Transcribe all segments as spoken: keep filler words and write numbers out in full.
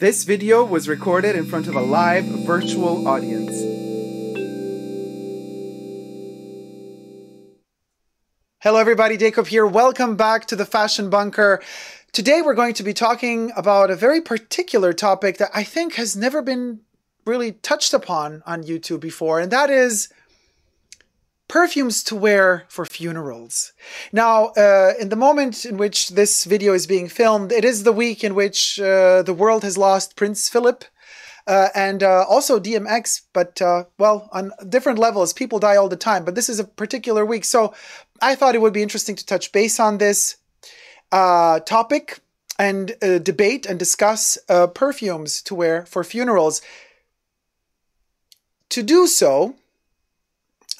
This video was recorded in front of a live virtual audience. Hello everybody, Dacob here. Welcome back to the Fashion Bunker. Today we're going to be talking about a very particular topic that I think has never been really touched upon on YouTube before, and that is perfumes to wear for funerals. Now, uh, in the moment in which this video is being filmed, it is the week in which uh, the world has lost Prince Philip uh, and uh, also D M X, but, uh, well, on different levels, people die all the time, but this is a particular week. So I thought it would be interesting to touch base on this uh, topic and uh, debate and discuss uh, perfumes to wear for funerals. To do so,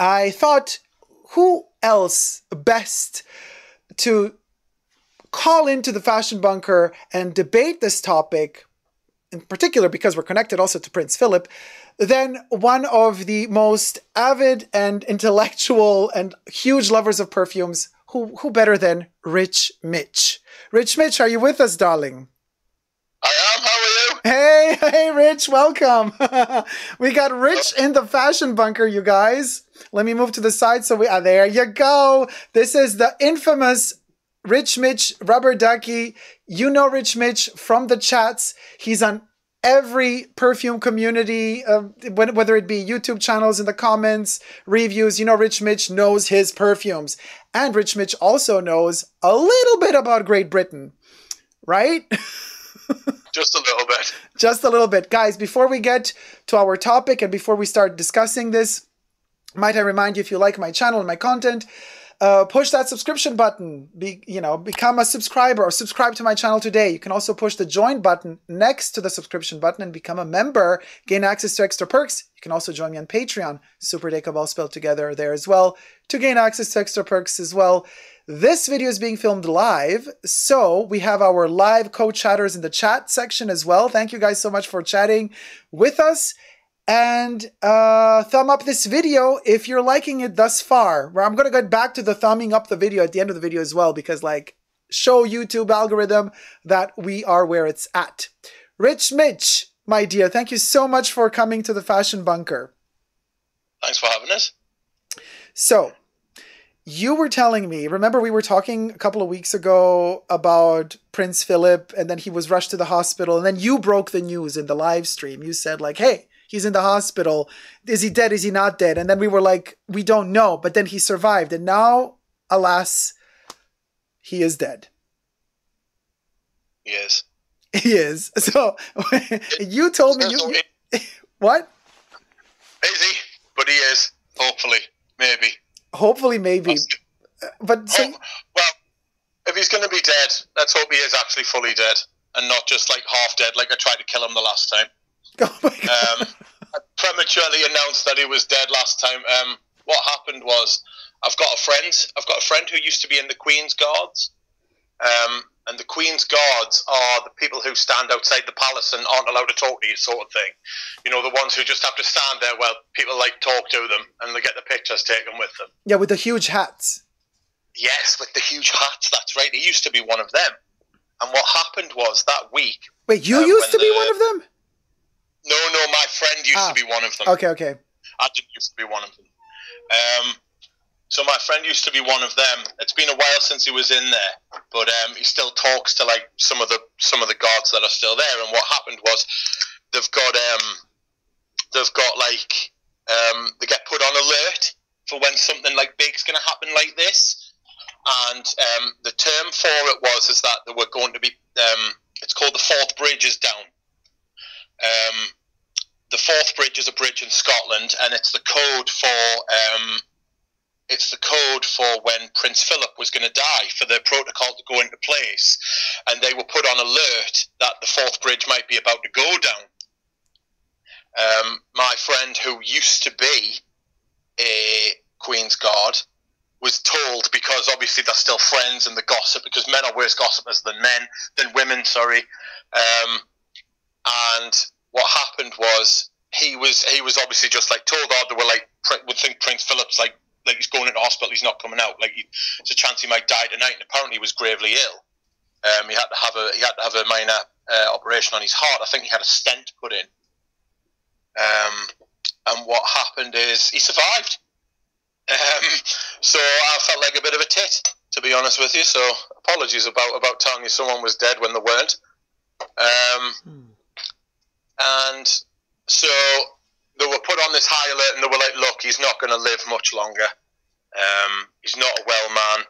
I thought, who else best to call into the Fashion Bunker and debate this topic, in particular because we're connected also to Prince Philip, than one of the most avid and intellectual and huge lovers of perfumes, who, who better than Rich Mitch. Rich Mitch, are you with us, darling? Hey, hey, Rich, welcome. We got Rich in the Fashion Bunker, you guys. Let me move to the side so we are, there you go. This is the infamous Rich Mitch Rubber Ducky. You know Rich Mitch from the chats. He's on every perfume community, uh, whether it be YouTube channels, in the comments, reviews. You know Rich Mitch knows his perfumes. And Rich Mitch also knows a little bit about Great Britain, right? Just a little bit. Just a little bit. Guys, before we get to our topic and before we start discussing this, might I remind you, if you like my channel and my content, uh, push that subscription button. Be, you know, become a subscriber or subscribe to my channel today. You can also push the join button next to the subscription button and become a member. Gain access to extra perks. You can also join me on Patreon. Super Dacob, all spelled together there as well, to gain access to extra perks as well. This video is being filmed live, so we have our live co-chatters in the chat section as well. Thank you guys so much for chatting with us. And uh, thumb up this video if you're liking it thus far. Where I'm going to get back to the thumbing up the video at the end of the video as well, because, like, show YouTube algorithm that we are where it's at. Rich Mitch, my dear, thank you so much for coming to the Fashion Bunker. Thanks for having us. So, you were telling me, remember we were talking a couple of weeks ago about Prince Philip, and then he was rushed to the hospital, and then you broke the news in the live stream. You said, like, hey, he's in the hospital. Is he dead? Is he not dead? And then we were like, we don't know. But then he survived. And now, alas, he is dead. He is. He is. So you told me. You, you, what? Easy, but he is. Hopefully, maybe. Hopefully, maybe. But so, Hope, well, if he's going to be dead, let's hope he is actually fully dead and not just like half dead, like I tried to kill him the last time. Oh my God. Um, I prematurely announced that he was dead last time. Um, what happened was, I've got a friend. I've got a friend who used to be in the Queen's Guards, um, and the Queen's Guards are the people who stand outside the palace and aren't allowed to talk to you, sort of thing. You know, the ones who just have to stand there while people like talk to them and they get the pictures taken with them. Yeah, with the huge hats. Yes, with the huge hats. That's right. He used to be one of them. And what happened was that week. Wait, you um, used to the, be one of them? No, no, my friend used ah, to be one of them. Okay, okay. I didn't used to be one of them. Um, so my friend used to be one of them. It's been a while since he was in there, but um, he still talks to like some of the some of the guards that are still there. And what happened was, they've got um, they've got like um, they get put on alert for when something like big's going to happen like this. And um, the term for it was is that they were going to be. Um, it's called the Forth Bridge is down. Um, the Forth Bridge is a bridge in Scotland, and it's the code for um, it's the code for when Prince Philip was going to die, for the protocol to go into place, and they were put on alert that the Forth Bridge might be about to go down. Um, my friend, who used to be a Queen's Guard, was told, because obviously they're still friends and the gossip, because men are worse gossipers than men than women. Sorry. Um, And what happened was he was he was obviously just like told out. They were like would think Prince Philip's like like he's going into hospital. He's not coming out. Like he, there's a chance he might die tonight. And apparently he was gravely ill. Um, he had to have a he had to have a minor uh, operation on his heart. I think he had a stent put in. Um, and what happened is he survived. Um, so I felt like a bit of a tit, to be honest with you. So apologies about, about telling you someone was dead when they weren't. Um, hmm. And so they were put on this high alert, and they were like, look, he's not going to live much longer. Um, he's not a well man.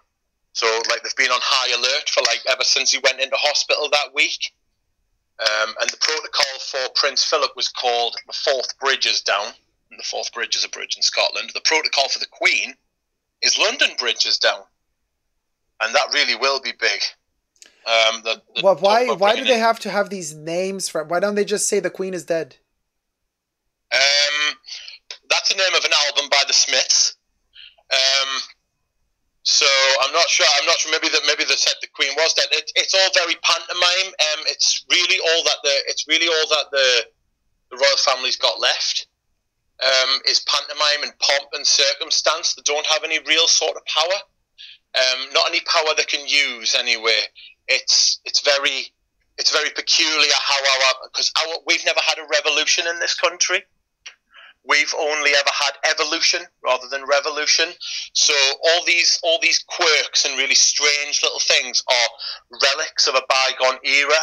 So, like, they've been on high alert for, like, ever since he went into hospital that week. Um, and the protocol for Prince Philip was called the Forth Bridge is down. And the Forth Bridge is a bridge in Scotland. The protocol for the Queen is London Bridge is down. And that really will be big. Um, the, the well, why why do they have to have these names? For, why don't they just say the Queen is dead? Um, that's the name of an album by The Smiths. Um... So I'm not sure. I'm not sure. Maybe that. Maybe they said the Queen was dead. It, it's all very pantomime. Um, it's really all that the. It's really all that the, the royal family's got left, um, is pantomime and pomp and circumstance. They don't have any real sort of power. Um, not any power they can use anyway. It's it's very it's very peculiar how our because our we've never had a revolution in this country. We've only ever had evolution rather than revolution. So all these all these quirks and really strange little things are relics of a bygone era.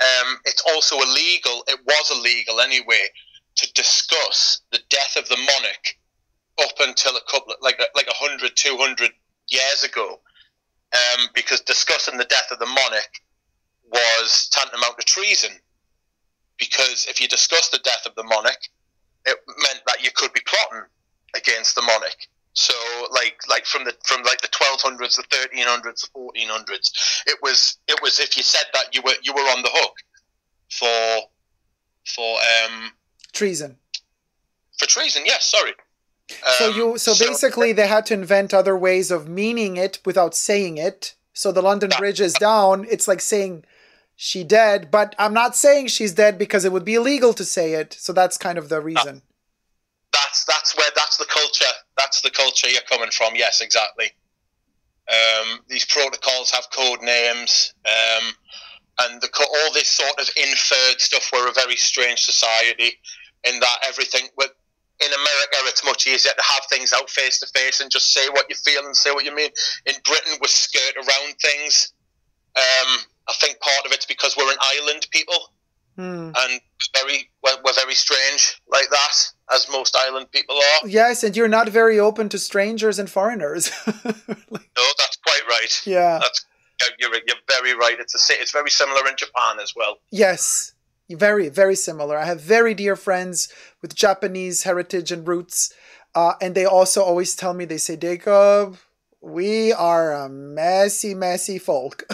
Um, it's also illegal, it was illegal anyway, to discuss the death of the monarch up until a couple, like like a hundred, two hundred years ago, um, because discussing the death of the monarch was tantamount to treason. Because if you discuss the death of the monarch, it meant that you could be plotting against the monarch. So, like, like from the from like the twelve hundreds, the thirteen hundreds, the fourteen hundreds, it was it was if you said that, you were you were on the hook for for um treason. For treason, yes. Sorry. Um, so you so, so basically they had to invent other ways of meaning it without saying it. So the London that, Bridge is down. It's like saying she dead, but I'm not saying she's dead because it would be illegal to say it. So that's kind of the reason. That's that's where that's the culture. That's the culture you're coming from. Yes, exactly. Um, these protocols have code names, um, and the, all this sort of inferred stuff. We're a very strange society in that everything. With, in America, it's much easier to have things out face to face and just say what you feel and say what you mean. In Britain, we skirt around things. Um, I think part of it's because we're an island people, mm. and very we're, we're very strange like that, as most island people are. Yes, and you're not very open to strangers and foreigners. Like, no, that's quite right. Yeah, that's, you're you're very right. It's a it's very similar in Japan as well. Yes, very very similar. I have very dear friends with Japanese heritage and roots, uh, and they also always tell me, they say, Dacob, we are a messy, messy folk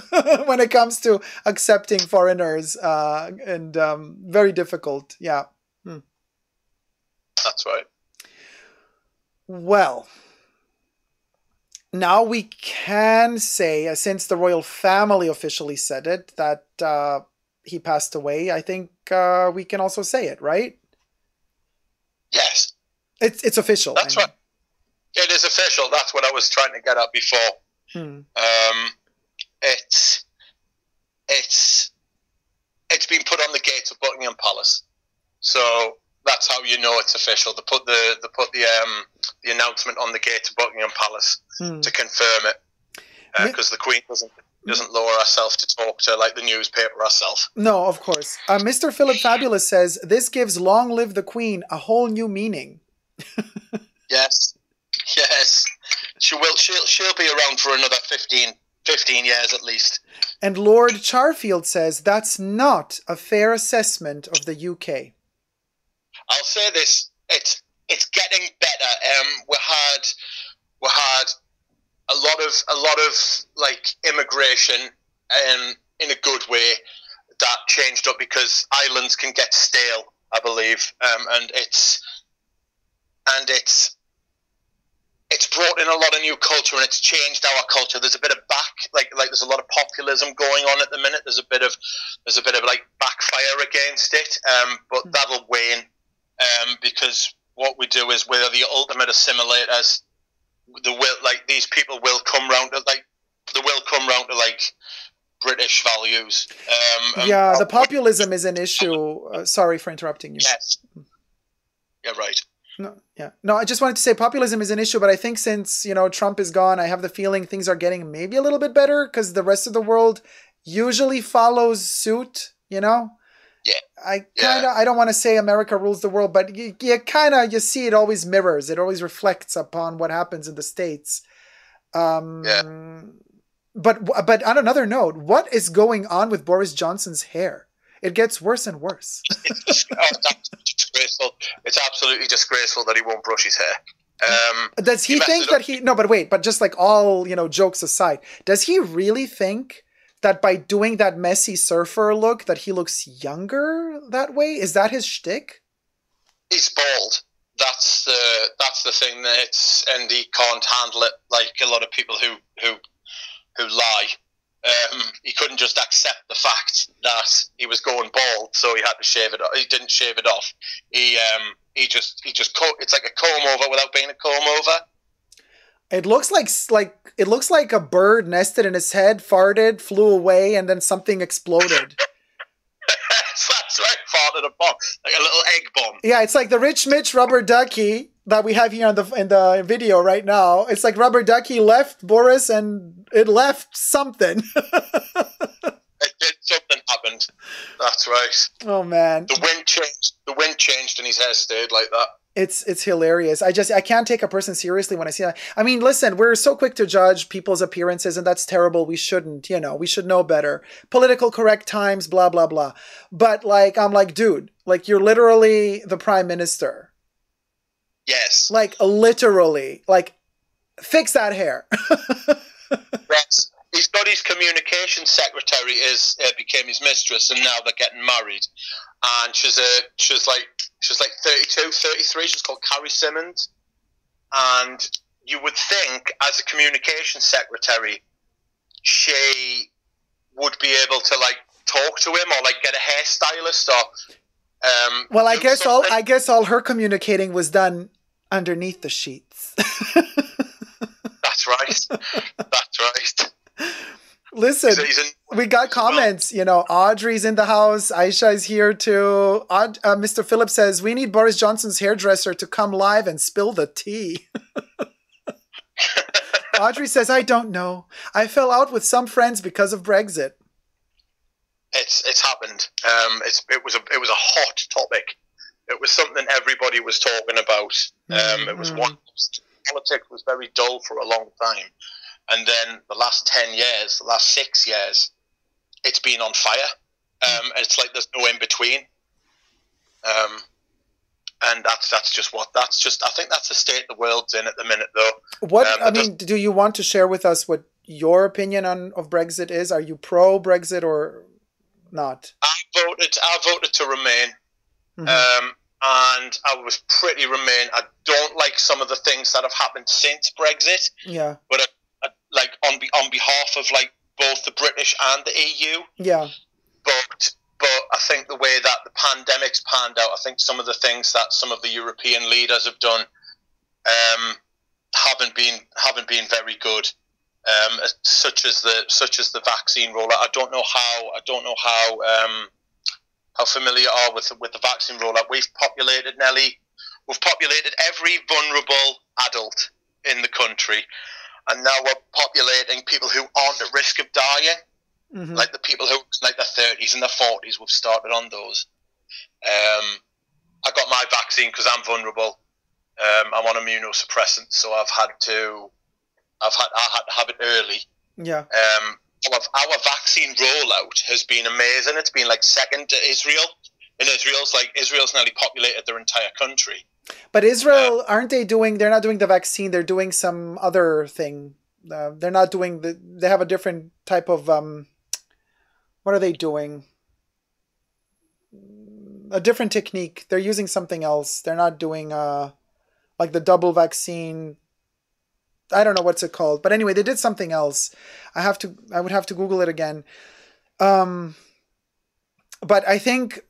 when it comes to accepting foreigners, uh, and um, very difficult. Yeah. Hmm. That's right. Well, now we can say, uh, since the royal family officially said it, that uh, he passed away, I think uh, we can also say it, right? Yes. It's, it's official. That's I mean. right. It is official. That's what I was trying to get at before. Hmm. Um, it's it's it's been put on the gates of Buckingham Palace, so that's how you know it's official. They put the they put the um the announcement on the gates of Buckingham Palace hmm. to confirm it, because uh, the Queen doesn't doesn't lower herself to talk to like the newspaper herself. No, of course. Uh, Mister Philip Fabulous says this gives "Long Live the Queen" a whole new meaning. Yes. Yes, she will. She'll she'll be around for another fifteen, fifteen years at least. And Lord Charfield says that's not a fair assessment of the U K. I'll say this: it's it's getting better. Um, we had we had a lot of a lot of like immigration, um, in a good way, that changed up because islands can get stale, I believe, um, and it's and it's. It's brought in a lot of new culture, and it's changed our culture. There's a bit of back, like like there's a lot of populism going on at the minute. There's a bit of there's a bit of like backfire against it, um, but that'll wane, um, because what we do is we're the ultimate assimilators. The will, like these people will come round to like they will come round to like British values. Um, yeah, um, the populism is an issue. Uh, sorry for interrupting you. Yes. Yeah, right. No, yeah. No, I just wanted to say populism is an issue, but I think since, you know, Trump is gone, I have the feeling things are getting maybe a little bit better because the rest of the world usually follows suit, you know? Yeah. I kind of, yeah. I don't want to say America rules the world, but you, you kind of, you see it always mirrors. It always reflects upon what happens in the States. Um, yeah. But, but on another note, what is going on with Boris Johnson's hair? It gets worse and worse. It's, oh, that's disgraceful. It's absolutely disgraceful that he won't brush his hair. Um, does he, he think that he... No, but wait, but just like all, you know, jokes aside, does he really think that by doing that messy surfer look that he looks younger that way? Is that his shtick? He's bald. That's the, that's the thing. That it's, and he can't handle it like a lot of people who, who, who lie. Um, he couldn't just accept the fact that he was going bald, so he had to shave it off. He didn't shave it off. He um, he just he just co it's like a comb over without being a comb over. It looks like like it looks like a bird nested in his head, farted, flew away, and then something exploded. That's right, farted a bomb, like a little egg bomb. Yeah, it's like the Rich Mitch rubber ducky that we have here on the in the video right now. It's like rubber ducky left Boris and it left something. It did, something happened. That's right. Oh man. The wind changed the wind changed and his hair stayed like that. It's it's hilarious. I just I can't take a person seriously when I see that. I mean, listen, we're so quick to judge people's appearances, and that's terrible. We shouldn't, you know, we should know better. Political correct times, blah blah blah. But like I'm like, dude, like you're literally the prime minister. Yes. Like, literally. Like, fix that hair. Yes. His body's communication secretary is uh, became his mistress, and now they're getting married. And she's, uh, she's, like, she's like thirty-two, thirty-three. She's called Carrie Simmons. And you would think, as a communication secretary, she would be able to, like, talk to him or, like, get a hairstylist or... Um, well, I guess something. all I guess all her communicating was done underneath the sheets. That's right. That's right. Listen, he's a, he's a, we got comments. Well. You know, Audrey's in the house. Aisha is here too. Aud uh, Mister Philip says we need Boris Johnson's hairdresser to come live and spill the tea. Audrey says, "I don't know. I fell out with some friends because of Brexit." It's it's happened. Um, it's it was a it was a hot topic. It was something everybody was talking about. Um, it was mm. one politics was very dull for a long time, and then the last ten years, the last six years, it's been on fire. Um, mm. It's like there's no in between. Um, and that's that's just what that's just. I think that's the state the world's in at the minute, though. What um, I mean, do you want to share with us what your opinion on of Brexit is? Are you pro Brexit or not? I voted. I voted to remain, mm-hmm. um, and I was pretty remain. I don't like some of the things that have happened since Brexit. Yeah, but I, I, like on be, on behalf of like both the British and the E U. Yeah, but but I think the way that the pandemic's panned out, I think some of the things that some of the European leaders have done um, haven't been haven't been very good. Um, such as the such as the vaccine rollout. I don't know how I don't know how um, how familiar you are with with the vaccine rollout. We've populated Nelly. We've populated every vulnerable adult in the country, and now we're populating people who aren't at risk of dying, mm-hmm. like the people who like their thirties and their forties. We've started on those. Um, I got my vaccine because I'm vulnerable. Um, I'm on immunosuppressants, so I've had to. I've had I had to have it early. Yeah. Um. Our, our vaccine rollout has been amazing. It's been like second to Israel, and Israel's like Israel's nearly populated their entire country. But Israel, um, aren't they doing? They're not doing the vaccine. They're doing some other thing. Uh, they're not doing the. They have a different type of. Um, what are they doing? A different technique. They're using something else. They're not doing uh, like the double vaccine. I don't know what's it called, but anyway, they did something else. I have to, I would have to Google it again. Um, But I think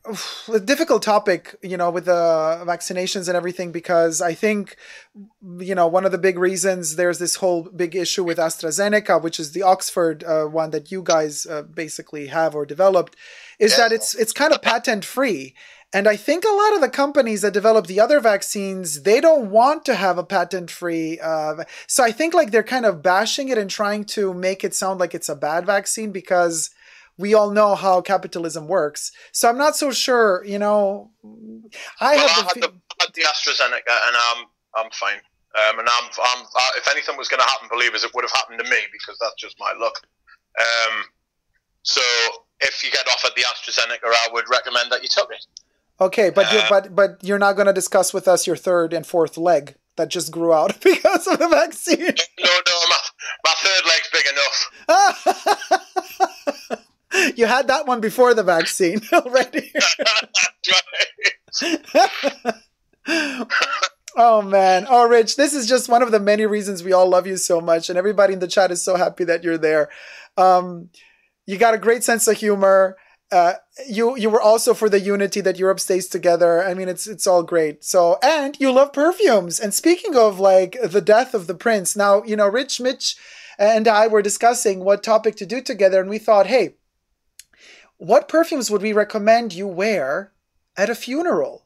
a difficult topic, you know, with the vaccinations and everything, because I think, you know, one of the big reasons there's this whole big issue with AstraZeneca, which is the Oxford uh, one that you guys uh, basically have or developed, is yeah. that it's it's kind of patent free. And I think a lot of the companies that develop the other vaccines, they don't want to have a patent-free. Uh, so I think like they're kind of bashing it and trying to make it sound like it's a bad vaccine, because we all know how capitalism works. So I'm not so sure, you know. I well, have I had the, I had the AstraZeneca, and I'm I'm fine. Um, and I'm, I'm I, if anything was going to happen, believers, it would have happened to me, because that's just my luck. Um, so if you get offered the AstraZeneca, I would recommend that you took it. Okay, but you're, but but you're not going to discuss with us your third and fourth leg that just grew out because of the vaccine. No, no, my, my third leg's big enough. You had that one before the vaccine already. Oh man, oh Rich, this is just one of the many reasons we all love you so much, and everybody in the chat is so happy that you're there. Um, you got a great sense of humor. Uh, you you were also for the unity that Europe stays together. I mean, it's it's all great. So, and you love perfumes. And speaking of like the death of the prince, now, you know, Rich Mitch and I were discussing what topic to do together, and we thought, hey, what perfumes would we recommend you wear at a funeral?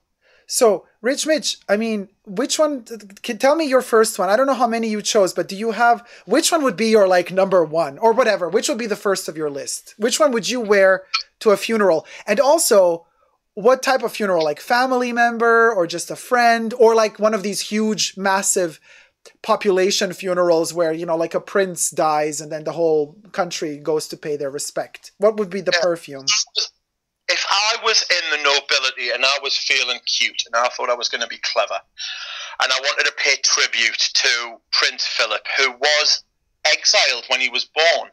So, Rich Mitch, I mean, which one? Can, tell me your first one. I don't know how many you chose, but do you have, which one would be your like number one or whatever? Which would be the first of your list? Which one would you wear to a funeral? And also, what type of funeral? Like family member, or just a friend, or like one of these huge, massive population funerals where, you know, like a prince dies and then the whole country goes to pay their respect? What would be the yeah. perfume? If I was in the nobility and I was feeling cute and I thought I was going to be clever and I wanted to pay tribute to Prince Philip, who was exiled when he was born.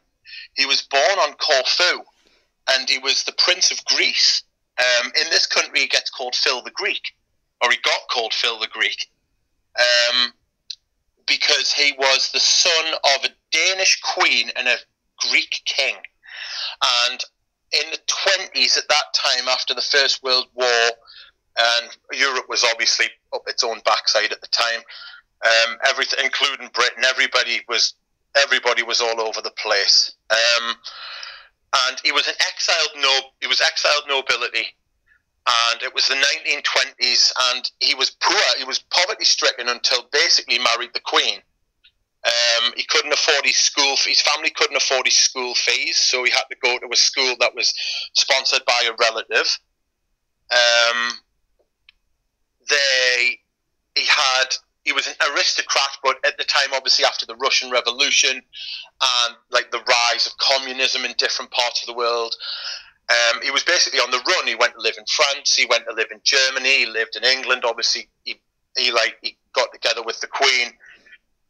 He was born on Corfu, and he was the Prince of Greece. Um, in this country, he gets called Phil the Greek, or he got called Phil the Greek, um, because he was the son of a Danish queen and a Greek king. And in the twenties, at that time, after the First World War, and Europe was obviously up its own backside at the time, um, everything, including Britain, everybody was everybody was all over the place. Um, and he was an exiled no, he was exiled nobility, and it was the nineteen twenties, and he was poor, he was poverty stricken until basically married the Queen. Um, he couldn't afford his school. His family couldn't afford his school fees, so he had to go to a school that was sponsored by a relative. Um, they, he had, he was an aristocrat, but at the time, obviously, after the Russian Revolution and like the rise of communism in different parts of the world, um, he was basically on the run. He went to live in France. He went to live in Germany. He lived in England. Obviously, he he like he got together with the Queen.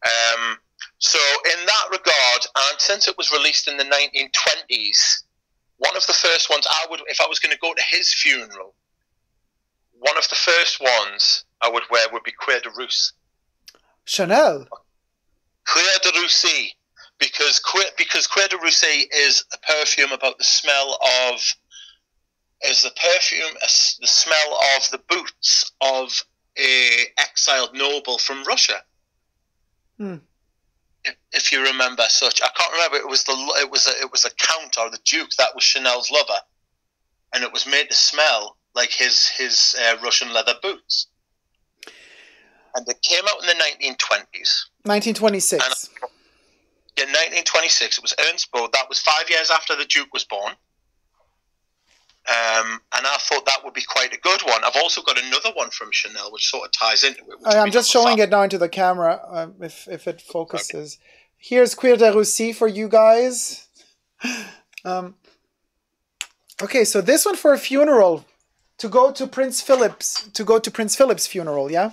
Um, So in that regard, and since it was released in the nineteen twenties, one of the first ones I would, if I was going to go to his funeral, one of the first ones I would wear would be Cuir de Russie. Chanel? Cuir de Russie, because Cuir, because Cuir de Russie is a perfume about the smell of, is the perfume, the smell of the boots of a exiled noble from Russia. Hmm. If you remember such, I can't remember. It was the it was a, it was a count or the duke that was Chanel's lover, and it was made to smell like his his uh, Russian leather boots. And it came out in the nineteen twenties. nineteen twenty-six. And, yeah, nineteen twenty-six. It was Ernst Boat. That was five years after the Duke was born. Um, and I thought that would be quite a good one. I've also got another one from Chanel, which sort of ties into it. I'm just showing it now into the camera, um, if, if it focuses. Okay. Here's Cuir de Russie for you guys. Um, okay, so this one for a funeral, to go to Prince Philip's, to go to Prince Philip's funeral, yeah?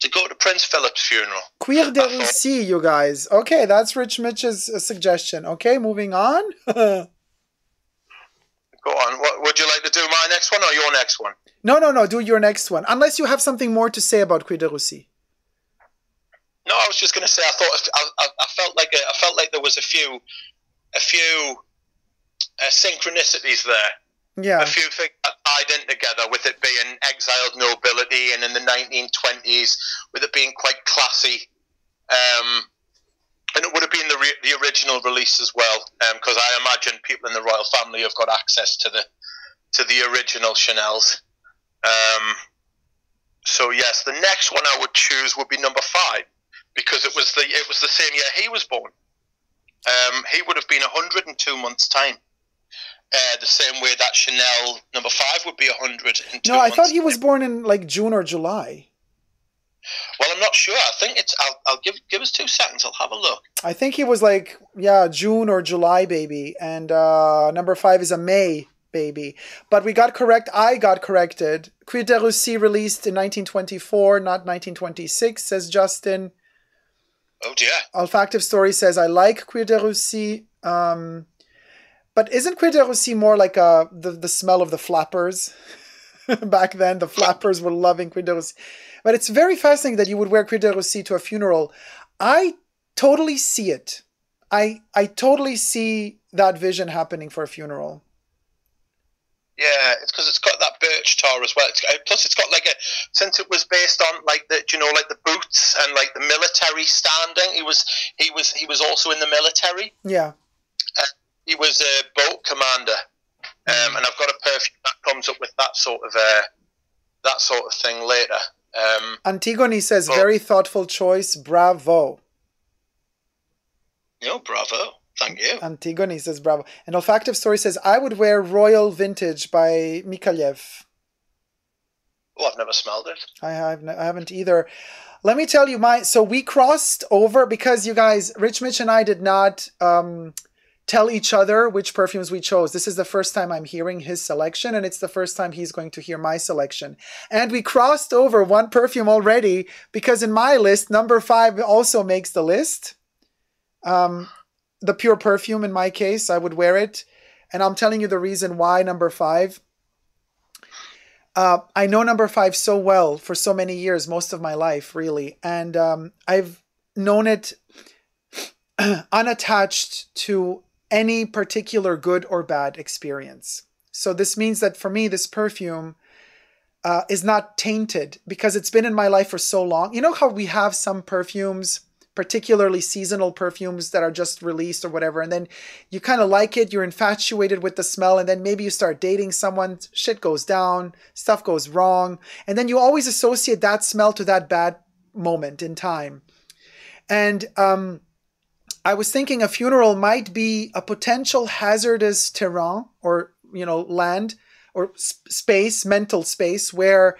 To go to Prince Philip's funeral. Cuir de Russie, you guys. Okay, that's Rich Mitch's uh, suggestion. Okay, moving on. Go on. What, would you like to do my next one or your next one? No, no, no. Do your next one. Unless you have something more to say about Cuir de Russie. No, I was just going to say I thought I, I, I felt like a, I felt like there was a few, a few uh, synchronicities there. Yeah. A few things tied in together, with it being exiled nobility, and in the nineteen twenties, with it being quite classy. Um, and it would have been the, re the original release as well, because um, I imagine people in the royal family have got access to the to the original Chanels. Um, so yes, the next one I would choose would be number five, because it was the it was the same year he was born. Um, he would have been one hundred and two months time. Uh, the same way that Chanel number five would be one hundred and two. No, I thought he was born in like June or July. Well, I'm not sure. I think it's. I'll, I'll give give us two seconds. I'll have a look. I think he was like yeah, June or July baby, and uh, number five is a May baby. But we got correct. I got corrected. Cuir de Russie released in nineteen twenty-four, not nineteen twenty-six, says Justin. Oh dear. Olfactive Story says I like Cuir de Russie. Um, But isn't Cuir de Russie more like uh, the, the smell of the flappers? Back then, the flappers were loving Cuir de Russie. But it's very fascinating that you would wear Cuir de Russie to a funeral. I totally see it. I, I totally see that vision happening for a funeral. Yeah, it's because it's got that birch tar as well. It's, plus, it's got like a, since it was based on like the, you know, like the boots and like the military standing. He was, he was, he was also in the military. Yeah. Uh, He was a boat commander, um, and I've got a perfume that comes up with that sort of uh, that sort of thing later. Um, Antigone says, but, very thoughtful choice, bravo. No, bravo, thank you. Antigone says, bravo. An Olfactive Story says, I would wear Royal Vintage by Mikhailiev. Oh, I've never smelled it. I, have I haven't either. Let me tell you, my so we crossed over because you guys, Rich Mitch and I did not... Um, tell each other which perfumes we chose. This is the first time I'm hearing his selection, and it's the first time he's going to hear my selection. And we crossed over one perfume already, because in my list, number five also makes the list. Um, the pure perfume, in my case, I would wear it. And I'm telling you the reason why number five. Uh, I know number five so well for so many years, most of my life, really. And um, I've known it unattached to any particular good or bad experience. So this means that for me, this perfume uh, is not tainted because it's been in my life for so long. You know how we have some perfumes, particularly seasonal perfumes that are just released or whatever, and then you kind of like it, you're infatuated with the smell, and then maybe you start dating someone, shit goes down, stuff goes wrong, and then you always associate that smell to that bad moment in time. And um, I was thinking a funeral might be a potential hazardous terrain, or, you know, land or space, mental space, where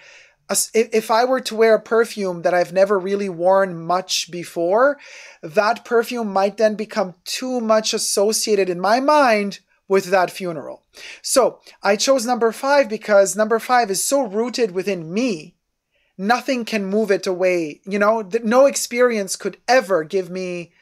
a, if I were to wear a perfume that I've never really worn much before, that perfume might then become too much associated in my mind with that funeral. So I chose number five because number five is so rooted within me. Nothing can move it away. You know, no experience could ever give me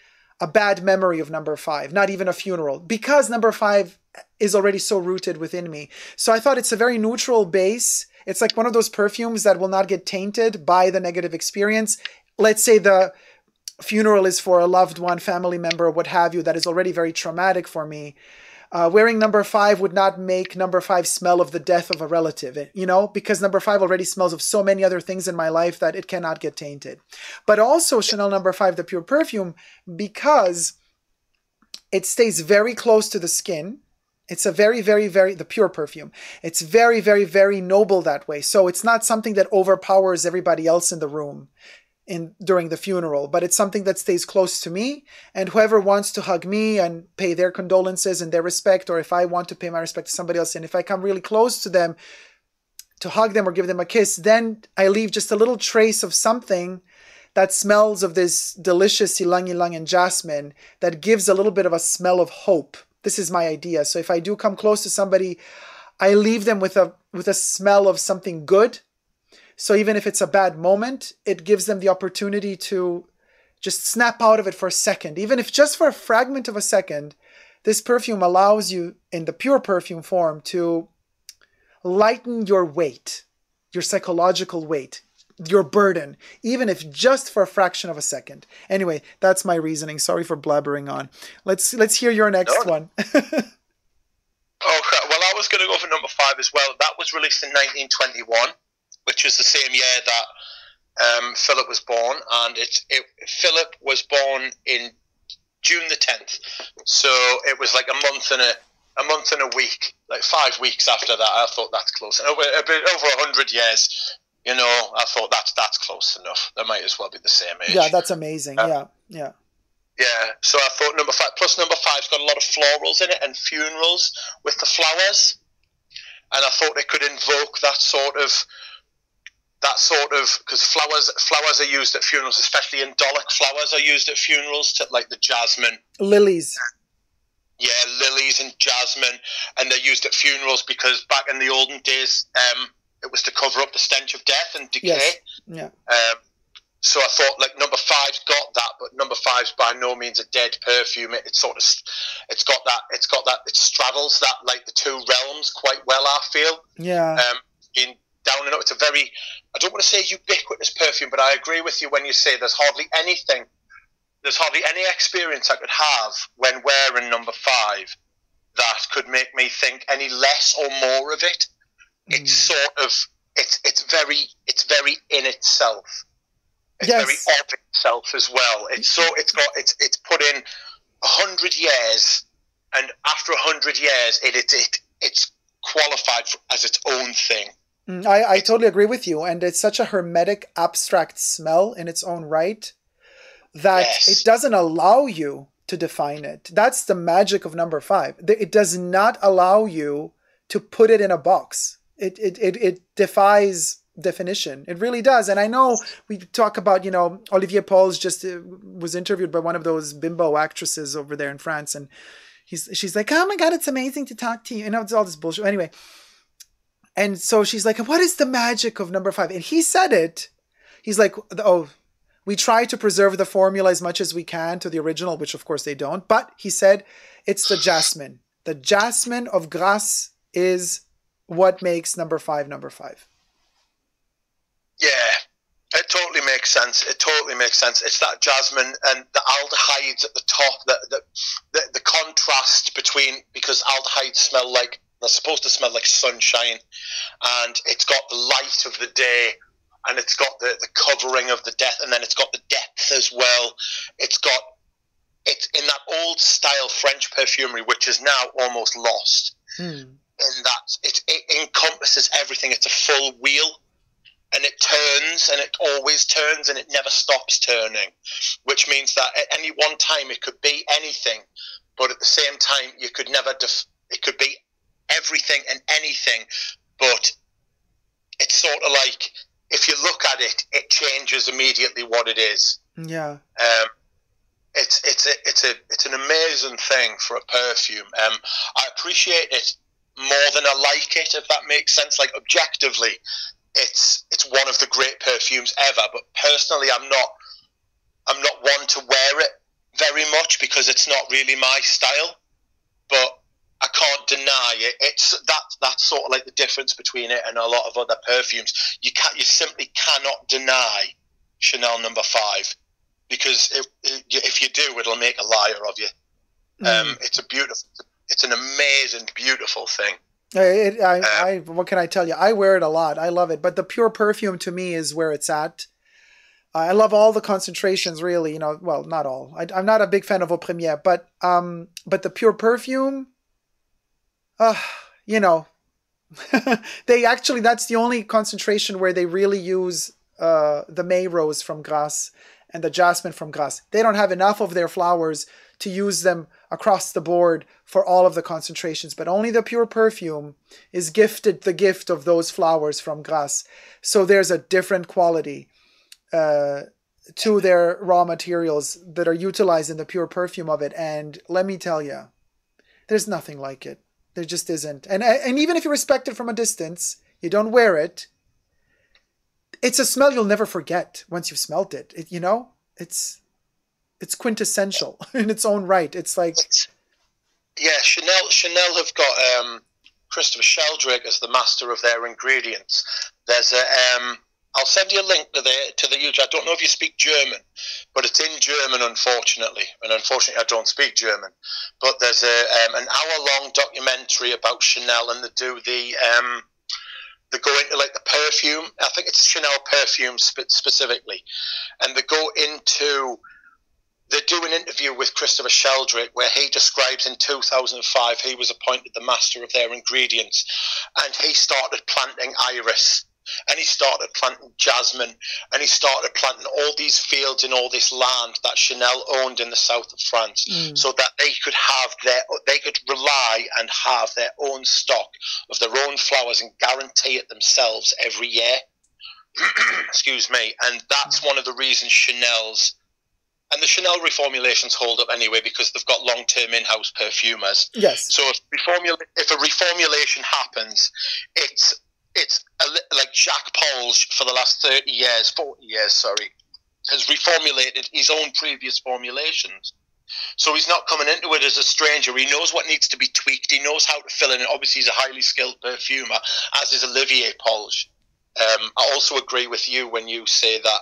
a bad memory of number five, not even a funeral, because number five is already so rooted within me. So I thought it's a very neutral base. It's like one of those perfumes that will not get tainted by the negative experience. Let's say the funeral is for a loved one, family member, what have you, that is already very traumatic for me. Uh, wearing number five would not make number five smell of the death of a relative, you know, because number five already smells of so many other things in my life that it cannot get tainted. But also Chanel number five, the pure perfume, because it stays very close to the skin. It's a very, very, very, the pure perfume. It's very, very, very noble that way. So it's not something that overpowers everybody else in the room in during the funeral, but it's something that stays close to me, and whoever wants to hug me and pay their condolences and their respect, or if I want to pay my respect to somebody else, and if I come really close to them to hug them or give them a kiss, then I leave just a little trace of something that smells of this delicious ylang ylang and jasmine that gives a little bit of a smell of hope. This is my idea. So if I do come close to somebody, I leave them with a with a smell of something good. So even if it's a bad moment, it gives them the opportunity to just snap out of it for a second. Even if just for a fragment of a second, this perfume allows you, in the pure perfume form, to lighten your weight, your psychological weight, your burden, even if just for a fraction of a second. Anyway, that's my reasoning. Sorry for blabbering on. Let's let's hear your next one. Oh, well, I was going to go for number five as well. That was released in nineteen twenty-one, which was the same year that um, Philip was born, and it, it Philip was born in June the tenth, so it was like a month and a a month and a week, like five weeks after that. I thought that's close. Over a bit over a hundred years, you know. I thought that's that's close enough. They might as well be the same age. Yeah, that's amazing. Um, yeah, yeah. Yeah, so I thought number five, plus number five's got a lot of florals in it and funerals with the flowers, and I thought it could invoke that sort of, that sort of, because flowers flowers are used at funerals, especially indolic flowers are used at funerals, to like the jasmine. Lilies. Yeah, lilies and jasmine, and they're used at funerals because back in the olden days, um, it was to cover up the stench of death and decay. Yes. Yeah. Um, So I thought, like, number five's got that, but number five's by no means a dead perfume. It, it sort of, it's got that, it's got that, it straddles that, like, the two realms quite well, I feel. Yeah. Um, in down and up, it's a very, I don't want to say ubiquitous perfume, but I agree with you when you say there's hardly anything, there's hardly any experience I could have when wearing number five that could make me think any less or more of it. Mm. It's sort of, it's it's very, it's very in itself. It's yes. very odd itself as well. It's so it's got it's it's put in a hundred years, and after a hundred years, it it it it's qualified for, as its own thing. Mm, I I totally agree with you, and it's such a hermetic, abstract smell in its own right that yes. it doesn't allow you to define it. That's the magic of number five. It does not allow you to put it in a box. It it it it defies definition. It really does. And I know we talk about, you know, Olivier Polge just uh, was interviewed by one of those bimbo actresses over there in France, and he's she's like, oh my god, it's amazing to talk to you, you know, it's all this bullshit anyway. And so she's like, what is the magic of number five? And he said it, he's like, oh, we try to preserve the formula as much as we can to the original, which of course they don't, but he said it's the jasmine. The jasmine of Grasse is what makes number five number five. Yeah, it totally makes sense. It totally makes sense. It's that jasmine and the aldehydes at the top, that the, the the contrast between, because aldehydes smell like, they're supposed to smell like sunshine, and it's got the light of the day, and it's got the, the covering of the death, and then it's got the depth as well. It's got, it's in that old style French perfumery, which is now almost lost. Mm. In that it, it encompasses everything. It's a full wheel. And it turns, and it always turns, and it never stops turning, which means that at any one time it could be anything, but at the same time you could never. Def it could be everything and anything, but it's sort of like if you look at it, it changes immediately what it is. Yeah, um, it's it's a, it's a it's an amazing thing for a perfume. Um, I appreciate it more than I like it, if that makes sense. Like, objectively, it's it's one of the great perfumes ever, but personally I'm not I'm not one to wear it very much because it's not really my style, but I can't deny it. It's that that's sort of like the difference between it and a lot of other perfumes. You can't, you simply cannot deny Chanel number five, because it, it, if you do, it'll make a liar of you. Mm. Um, it's a beautiful, it's an amazing, beautiful thing. It, I, I, what can I tell you? I wear it a lot. I love it. But the pure perfume to me is where it's at. Uh, I love all the concentrations, really. You know, well, not all. I, I'm not a big fan of Eau Première, but um, but the pure perfume, uh, you know, they actually, that's the only concentration where they really use uh, the May Rose from Grasse and the jasmine from Grasse. They don't have enough of their flowers to use them across the board for all of the concentrations, but only the pure perfume is gifted the gift of those flowers from Grasse. So there's a different quality uh, to their raw materials that are utilized in the pure perfume of it. And let me tell you, there's nothing like it. There just isn't. And, and even if you respect it from a distance, you don't wear it, it's a smell you'll never forget once you've smelled it. It, you know, it's... it's quintessential in its own right. It's like, it's, yeah, Chanel. Chanel have got um, Christopher Sheldrake as the master of their ingredients. There's a um, I'll send you a link to the to the YouTube. I don't know if you speak German, but it's in German, unfortunately. And unfortunately, I don't speak German. But there's a um, an hour-long documentary about Chanel, and they do the um, they go into like the perfume. I think it's Chanel perfume sp- specifically, and they go into. They do an interview with Christopher Sheldrake where he describes in two thousand five he was appointed the master of their ingredients, and he started planting iris, and he started planting jasmine, and he started planting all these fields and all this land that Chanel owned in the south of France, mm. so that they could have their, they could rely and have their own stock of their own flowers and guarantee it themselves every year. Excuse me. And that's one of the reasons Chanel's And the Chanel reformulations hold up anyway because they've got long-term in-house perfumers. Yes. So if, reformula- if a reformulation happens, it's it's a li- like Jacques Polge for the last thirty years, forty years, sorry, has reformulated his own previous formulations. So he's not coming into it as a stranger. He knows what needs to be tweaked. He knows how to fill in. Obviously, he's a highly skilled perfumer, as is Olivier Polge. Um, I also agree with you when you say that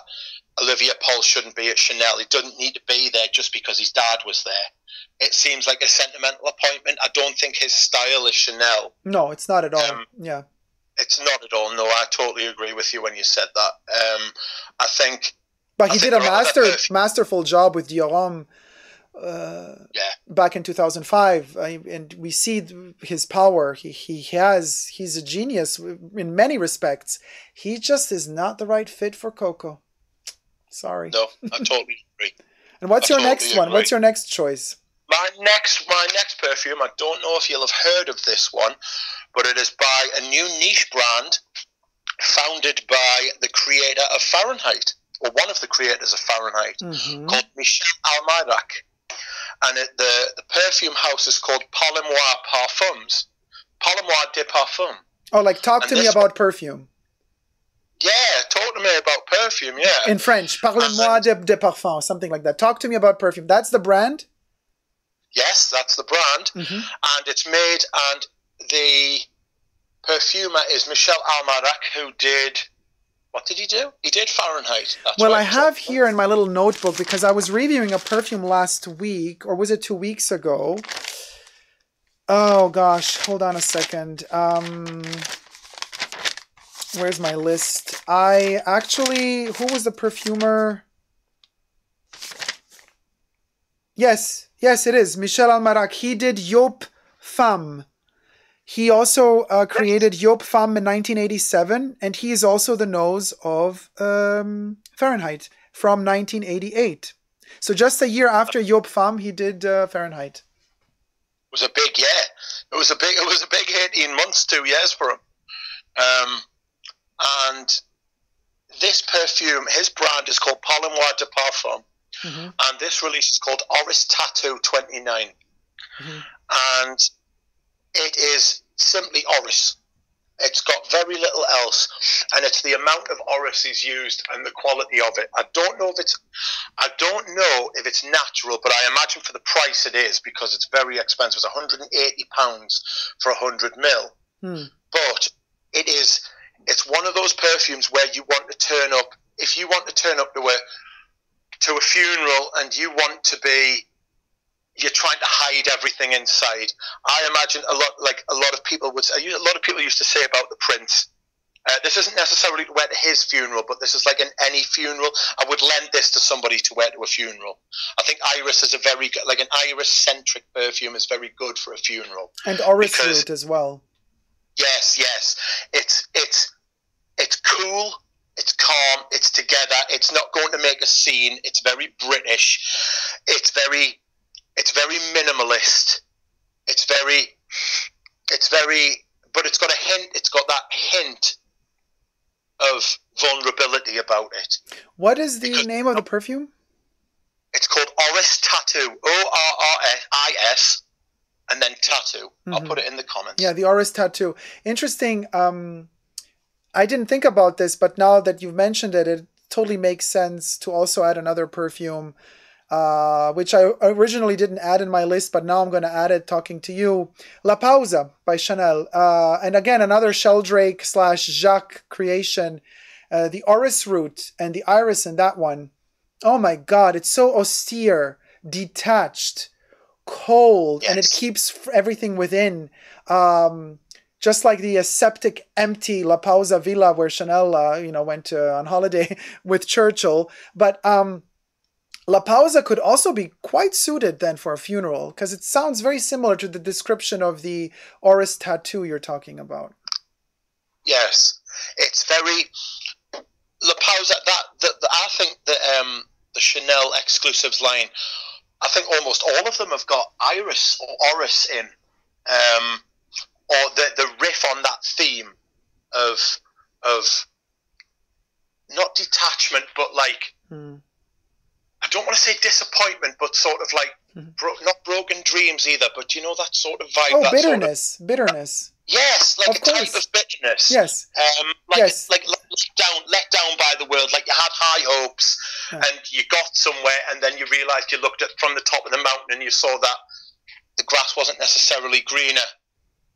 Olivier Polge shouldn't be at Chanel. He doesn't need to be there just because his dad was there. It seems like a sentimental appointment. I don't think his style is Chanel. No, it's not at all. Um, yeah, it's not at all. No, I totally agree with you when you said that. Um, I think, but he did a master, masterful job with Dior Homme uh, yeah. back in two thousand five, I, and we see his power. He he has. He's a genius in many respects. He just is not the right fit for Coco. Sorry. No, I totally agree. And what's I your totally next agree. one? What's your next choice? My next my next perfume, I don't know if you'll have heard of this one, but it is by a new niche brand founded by the creator of Fahrenheit, or one of the creators of Fahrenheit, mm-hmm. called Michel Almairac. And it, the, the perfume house is called Parloir Parfums. Parloir de Parfum. Oh, like talk and to me about one, perfume. Yeah, talk to me about perfume, yeah. In French, parlez-moi de, de parfum, something like that. Talk to me about perfume. That's the brand? Yes, that's the brand. Mm-hmm. And it's made, and the perfumer is Michel Almairac, who did, what did he do? He did Fahrenheit. That's well, I have here about. in my little notebook, because I was reviewing a perfume last week, or was it two weeks ago? Oh, gosh, hold on a second. Um... Where's my list? I actually, who was the perfumer? Yes, yes, it is. Michel Almairac. He did Joop Femme. He also uh, created Joop Femme in nineteen eighty-seven, and he is also the nose of um, Fahrenheit from nineteen eighty-eight. So just a year after Joop Femme, he did uh, Fahrenheit. It was a big year. It was a big. It was a big eighteen months, two years for him. Um. And this perfume, his brand is called Parloir de Parfum, mm-hmm. and this release is called Orris Tattoo twenty-nine, mm-hmm. and it is simply Orris. It's got very little else, and it's the amount of Orris is used and the quality of it. I don't know if it's, I don't know if it's natural, but I imagine for the price it is because it's very expensive. It's one hundred eighty pounds for one hundred mil, mm. but it is. It's one of those perfumes where you want to turn up. If you want to turn up to a to a funeral and you want to be, you're trying to hide everything inside. I imagine a lot, like a lot of people would. Say, a lot of people used to say about the Prince. Uh, this isn't necessarily to wear to his funeral, but this is like in any funeral. I would lend this to somebody to wear to a funeral. I think iris is a very good, like an iris-centric perfume is very good for a funeral. And orris root as well. Yes, yes. It's it's. It's cool, it's calm, it's together, it's not going to make a scene, it's very British, it's very it's very minimalist, it's very it's very but it's got a hint it's got that hint of vulnerability about it. What is the because name of the perfume? It's called Orris Tattoo. O R R I S and then tattoo. Mm-hmm. I'll put it in the comments. Yeah, the Orris Tattoo. Interesting. um I didn't think about this, but now that you've mentioned it, it totally makes sense to also add another perfume, uh, which I originally didn't add in my list, but now I'm going to add it talking to you. La Pausa by Chanel. Uh, and again, another Sheldrake slash Jacques creation. Uh, the orris root and the iris in that one, oh my God, it's so austere, detached, cold, yes. And it keeps everything within. Um, just like the aseptic, empty La Pausa villa where Chanel, uh, you know, went uh, on holiday with Churchill. But um, La Pausa could also be quite suited then for a funeral, because it sounds very similar to the description of the Orris tattoo you're talking about. Yes, it's very... La Pausa, that, that, that I think that um, the Chanel exclusives line, I think almost all of them have got iris or orris in, um, or the the riff on that theme of of not detachment, but like mm. I don't want to say disappointment, but sort of like mm-hmm. bro not broken dreams either, but you know that sort of vibe. Oh, that bitterness, sort of, bitterness. Yes, like of a course. type of bitterness. Yes, um, like, yes. Like, like let down, let down by the world. Like you had high hopes, yeah. And you got somewhere, and then you realised you looked at from the top of the mountain, and you saw that the grass wasn't necessarily greener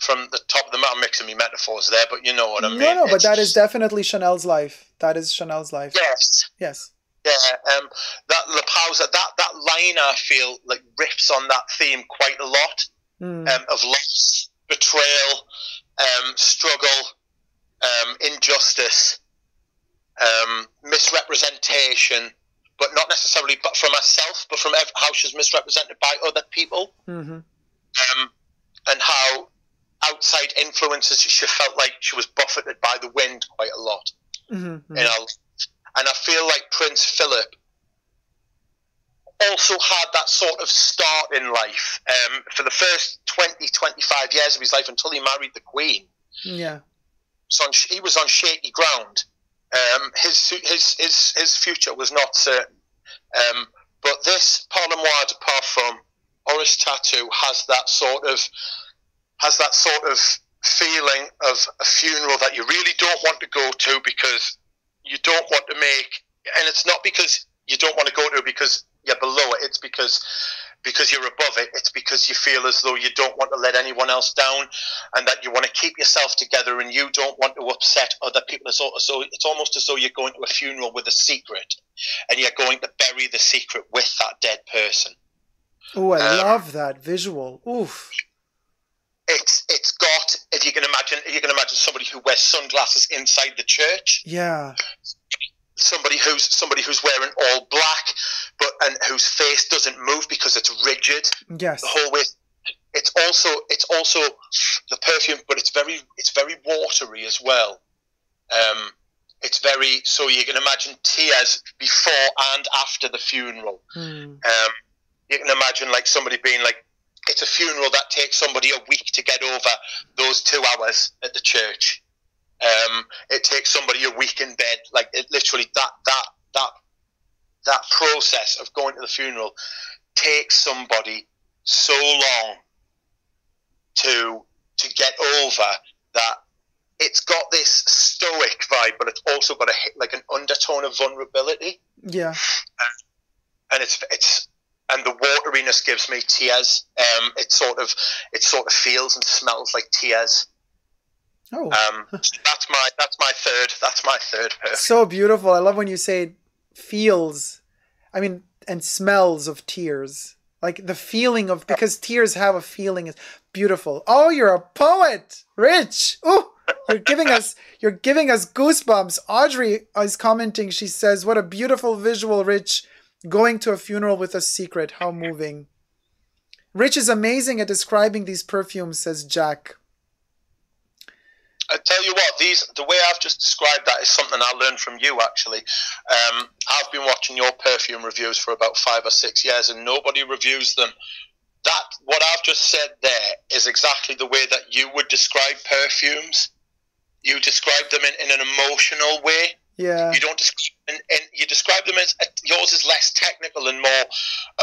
from the top of the mountain. I'm mixing me metaphors there, but you know what I mean. No, no, it's, but that is definitely Chanel's life. That is Chanel's life. Yes, yes, yeah. Um, that La Pausa, that that line, I feel like riffs on that theme quite a lot. Mm. Um, of loss. Betrayal, um, struggle, um, injustice, um, misrepresentation, but not necessarily but from herself, but from how she's misrepresented by other people, mm-hmm. um, and how outside influences, she felt like she was buffeted by the wind quite a lot. Mm-hmm. You know? And I feel like Prince Philip also had that sort of start in life, um, for the first twenty, twenty-five years of his life until he married the Queen. Yeah, so he was on shaky ground. Um, his his his his future was not certain. Um, but this Parle-moi de Parfum, Orris Tattoo, has that sort of has that sort of feeling of a funeral that you really don't want to go to because you don't want to make, and it's not because you don't want to go to because you're below it, it's because because you're above it, it's because you feel as though you don't want to let anyone else down and that you want to keep yourself together and you don't want to upset other people. So it's almost as though you're going to a funeral with a secret and you're going to bury the secret with that dead person. Oh, I um, love that visual. Oof. It's it's got, if you can imagine, if you can imagine somebody who wears sunglasses inside the church. Yeah. Somebody who's somebody who's wearing all black, but and whose face doesn't move because it's rigid. Yes, the whole way. It's also it's also the perfume, but it's very it's very watery as well. Um, it's very so you can imagine tears before and after the funeral. Mm. Um, you can imagine like somebody being like, it's a funeral that takes somebody a week to get over those two hours at the church. Um, it takes somebody a week in bed, like it literally that that that that process of going to the funeral takes somebody so long to to get over that. It's got this stoic vibe, but it's also got a like an undertone of vulnerability. Yeah, and, and it's it's and the wateriness gives me tears. Um, it sort of it sort of feels and smells like tears. Oh. Um, that's my that's my third that's my third perfume. So beautiful. I love when you say feels, I mean, and smells of tears, like the feeling of, because tears have a feeling. Is beautiful. Oh, you're a poet, Rich. Oh, you're giving us you're giving us goosebumps. Audrey is commenting. She says, "What a beautiful visual, Rich. Going to a funeral with a secret. How moving." Rich is amazing at describing these perfumes," says Jack. I tell you what, these the way I've just described that is something I learned from you, actually. Um, I've been watching your perfume reviews for about five or six years, and nobody reviews them. That, what I've just said there, is exactly the way that you would describe perfumes. You describe them in, in an emotional way. Yeah. You don't describe, and, and you describe them as, yours is less technical and more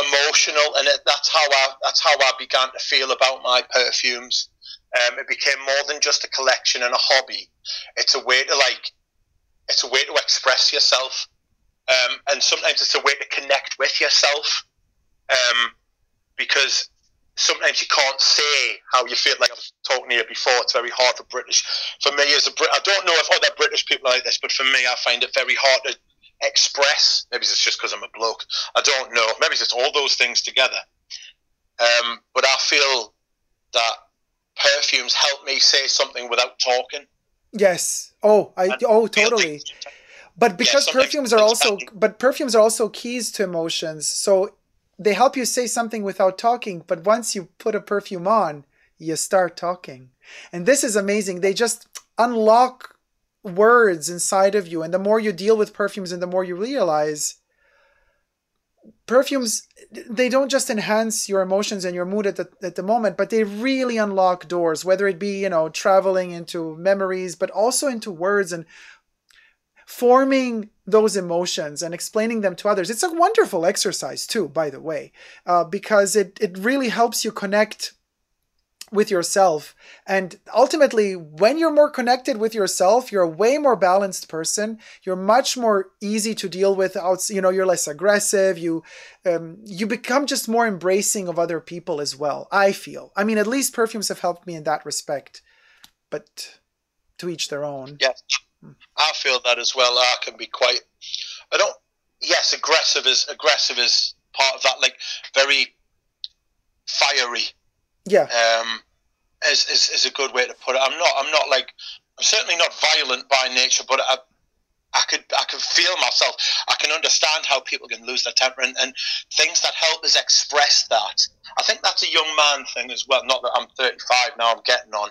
emotional, and it, that's how I that's how I began to feel about my perfumes. Um, it became more than just a collection and a hobby. It's a way to like, it's a way to express yourself, um, and sometimes it's a way to connect with yourself, um, because sometimes you can't say how you feel. Like I was talking to you before, it's very hard for British. For me as a Brit, I don't know if other British people are like this, but for me, I find it very hard to express. Maybe it's just because I'm a bloke. I don't know. Maybe it's just all those things together. Um, but I feel that perfumes help me say something without talking. Yes. Oh, I and oh totally. But because yeah, perfumes are also but perfumes are also keys to emotions. So they help you say something without talking, but once you put a perfume on, you start talking. And this is amazing. They just unlock words inside of you. And the more you deal with perfumes and the more you realize, perfumes, they don't just enhance your emotions and your mood at the, at the moment, but they really unlock doors, whether it be, you know, traveling into memories, but also into words and forming those emotions and explaining them to others. It's a wonderful exercise too, by the way, uh, because it, it really helps you connect with yourself. And ultimately, when you're more connected with yourself, you're a way more balanced person. You're much more easy to deal with. Out, you know, you're less aggressive. You, um, you become just more embracing of other people as well, I feel. I mean, at least perfumes have helped me in that respect, but to each their own. Yes, I feel that as well. I can be quite, I don't, yes, aggressive is, aggressive is part of that, like very fiery. Yeah, um, is, is is a good way to put it. I'm not. I'm not like. I'm certainly not violent by nature, but I, I could. I can feel myself. I can understand how people can lose their temper, and, and things that help is express that. I think that's a young man thing as well. Not that I'm thirty-five now. I'm getting on,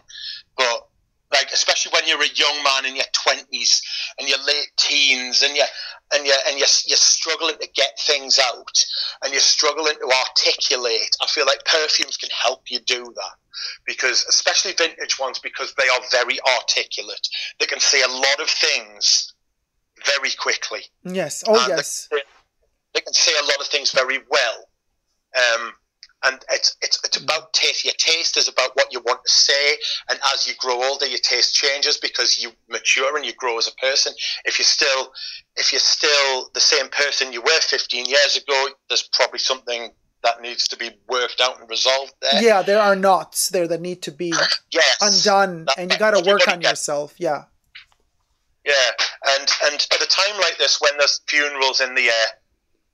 but like especially when you're a young man in your twenties and your late teens, and you and you and you're, you're struggling to get things out, and you're struggling to articulate. I feel like perfumes can help you do that, because especially vintage ones, because they are very articulate. They can say a lot of things very quickly. Yes. Oh, and yes. They, they can say a lot of things very well, um, and it's it's it's about taste. Your taste is about what you want to say, and as you grow older, your taste changes because you mature and you grow as a person. If you're still If you're still the same person you were fifteen years ago, there's probably something that needs to be worked out and resolved there. Yeah, there are knots there that need to be yes, undone, and you got to work on yourself. Yeah. Yeah, and and at a time like this, when there's funerals in the air,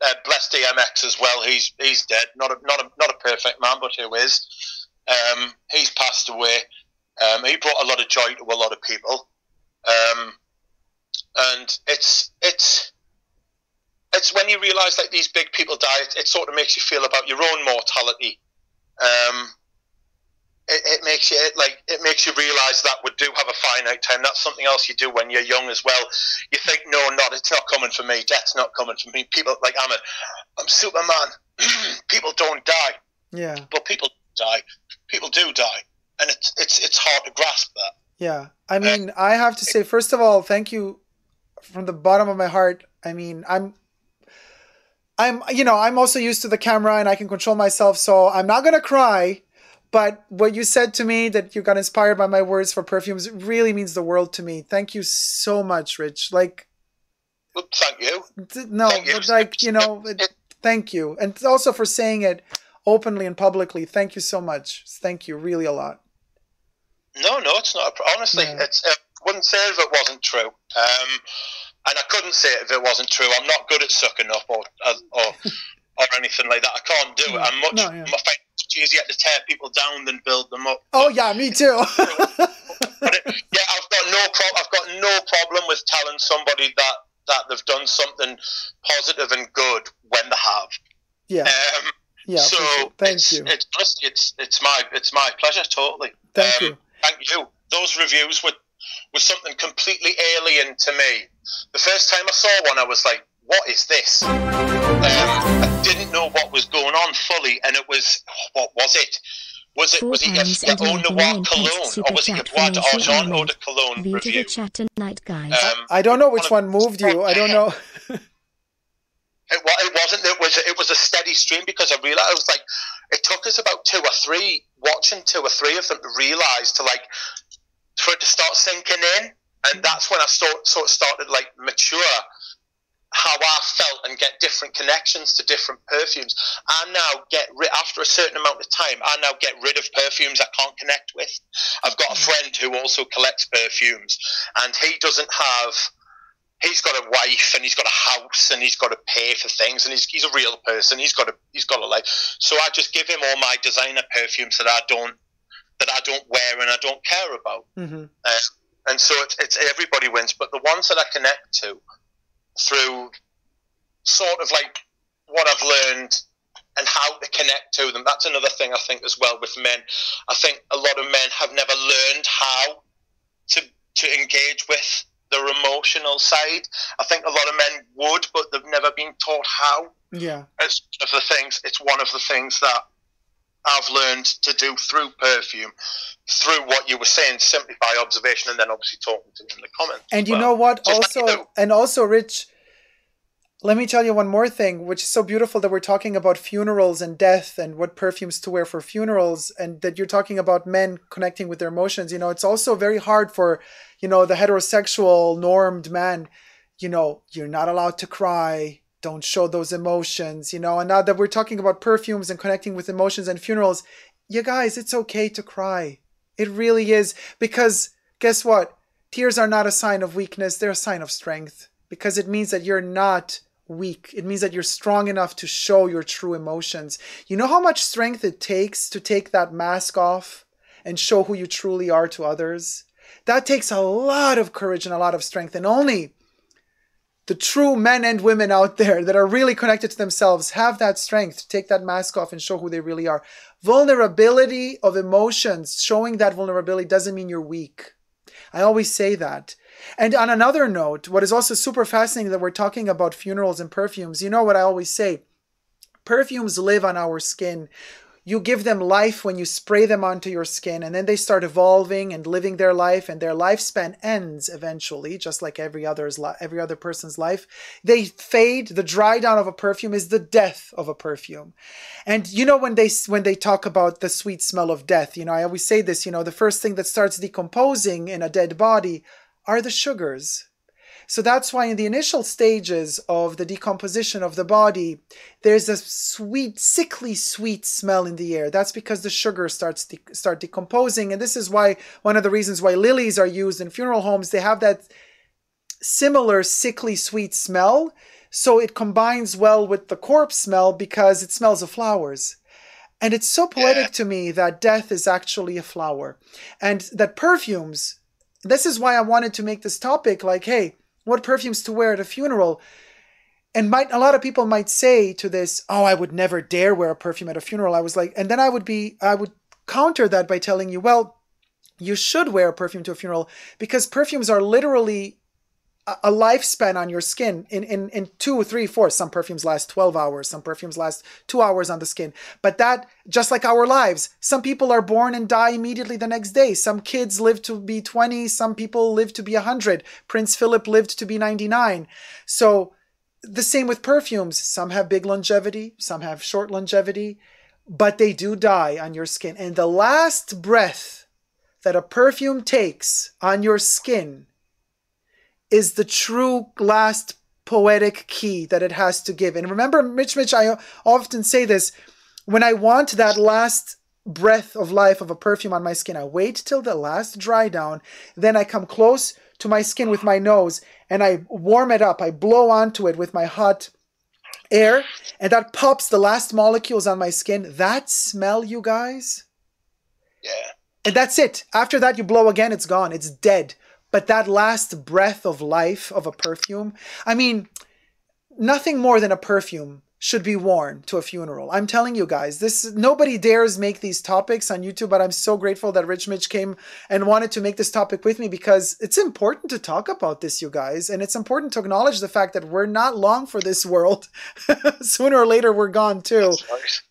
uh, bless D M X as well. He's he's dead. Not a not a not a perfect man, but who is? Um, he's passed away. Um, he brought a lot of joy to a lot of people. Um. And it's it's it's when you realise like these big people die, it, it sort of makes you feel about your own mortality. Um, it, it makes you it, like it makes you realise that we do have a finite time. That's something else you do when you're young as well. You think, no, not it's not coming for me. Death's not coming for me. People like I'm a I'm Superman. People don't die. Yeah, but people die. People do die, and it's it's it's hard to grasp that. Yeah, I mean, uh, I have to say, first of all, thank you. From the bottom of my heart, I mean, I'm, I'm, you know, I'm also used to the camera and I can control myself, so I'm not going to cry. But what you said to me, that you got inspired by my words for perfumes, really means the world to me. Thank you so much, Rich. Like, well, thank you. No, thank you. But like, you know, thank you. And also for saying it openly and publicly. Thank you so much. Thank you really a lot. No, no, it's not. A, honestly, yeah. it's... Uh, wouldn't say it if it wasn't true, um, and I couldn't say it if it wasn't true. I'm not good at sucking up or or, or anything like that. I can't do it. I'm much, no, yeah. I find it much easier to tear people down than build them up. Oh but, yeah, me too. But it, yeah, I've got no pro- I've got no problem with telling somebody that that they've done something positive and good when they have. Yeah. Um, yeah. So sure. Thank it's, you. It's honestly, it's it's my it's my pleasure. Totally. Thank um, you. Thank you. Those reviews were. was something completely alien to me. The first time I saw one, I was like, what is this? Um, I didn't know what was going on fully, and it was, what was it? Was it, was it a Eau Noire Cologne, or was it a Bois d'Argent Eau de Cologne review? Um, I don't know which one moved you, I don't know. It, it wasn't, it was, it was a steady stream, because I realised, I was like, it took us about two or three, watching two or three of them to realise, to like, for it to start sinking in, and that's when I sort, sort of started like mature how I felt and get different connections to different perfumes. I now get rid, after a certain amount of time, I now get rid of perfumes I can't connect with. I've got a friend who also collects perfumes, and he doesn't have, he's got a wife and he's got a house and he's got to pay for things, and he's, he's a real person. He's got a, he's got a life. So I just give him all my designer perfumes that I don't, that I don't wear and I don't care about. Mm-hmm. Uh, and so it's, it's everybody wins, but the ones that I connect to through sort of like what I've learned and how to connect to them. That's another thing I think as well with men. I think a lot of men have never learned how to to engage with their emotional side. I think a lot of men would, but they've never been taught how. Yeah. It's one of the things, it's one of the things that I've learned to do through perfume, through what you were saying, simply by observation, and then obviously talking to me in the comments. And you well, know what? Also, and also, Rich, let me tell you one more thing, which is so beautiful that we're talking about funerals and death and what perfumes to wear for funerals, and that you're talking about men connecting with their emotions. You know, it's also very hard for, you know, the heterosexual normed man, you know, you're not allowed to cry. Don't show those emotions, you know. And now that we're talking about perfumes and connecting with emotions and funerals, you guys, it's okay to cry. It really is. Because guess what? Tears are not a sign of weakness. They're a sign of strength. Because it means that you're not weak. It means that you're strong enough to show your true emotions. You know how much strength it takes to take that mask off and show who you truly are to others? That takes a lot of courage and a lot of strength. And only the true men and women out there that are really connected to themselves have that strength to take that mask off and show who they really are. Vulnerability of emotions, showing that vulnerability doesn't mean you're weak. I always say that. And on another note, what is also super fascinating that we're talking about funerals and perfumes, you know what I always say? Perfumes live on our skin. You give them life when you spray them onto your skin, and then they start evolving and living their life, and their lifespan ends eventually, just like every other's li- every other person's life. They fade. The dry down of a perfume is the death of a perfume. And you know, when they when they talk about the sweet smell of death, you know, I always say this, you know, the first thing that starts decomposing in a dead body are the sugars. So that's why in the initial stages of the decomposition of the body, there's a sweet, sickly sweet smell in the air. That's because the sugar starts de- start decomposing. And this is why one of the reasons why lilies are used in funeral homes, they have that similar sickly sweet smell. So it combines well with the corpse smell because it smells of flowers. And it's so poetic to me that death is actually a flower. And that perfumes, this is why I wanted to make this topic like, hey, what perfumes to wear at a funeral? And might a lot of people might say to this, oh, I would never dare wear a perfume at a funeral. I was like, and then I would be, I would counter that by telling you, well, you should wear a perfume to a funeral because perfumes are literally a, a lifespan on your skin in, in, in two, three, four. Some perfumes last twelve hours. Some perfumes last two hours on the skin. But that, just like our lives, some people are born and die immediately the next day. Some kids live to be twenty. Some people live to be one hundred. Prince Philip lived to be ninety-nine. So the same with perfumes. Some have big longevity. Some have short longevity. But they do die on your skin. And the last breath that a perfume takes on your skin is the true last poetic key that it has to give. And remember, Rich Mitch, I often say this, when I want that last breath of life of a perfume on my skin, I wait till the last dry down, then I come close to my skin with my nose and I warm it up. I blow onto it with my hot air and that pops the last molecules on my skin. That smell, you guys. Yeah. And that's it. After that, you blow again, it's gone. It's dead. But that last breath of life of a perfume, I mean, nothing more than a perfume should be worn to a funeral. I'm telling you guys, this nobody dares make these topics on YouTube, but I'm so grateful that Rich Mitch came and wanted to make this topic with me because it's important to talk about this, you guys. And it's important to acknowledge the fact that we're not long for this world. Sooner or later, we're gone too.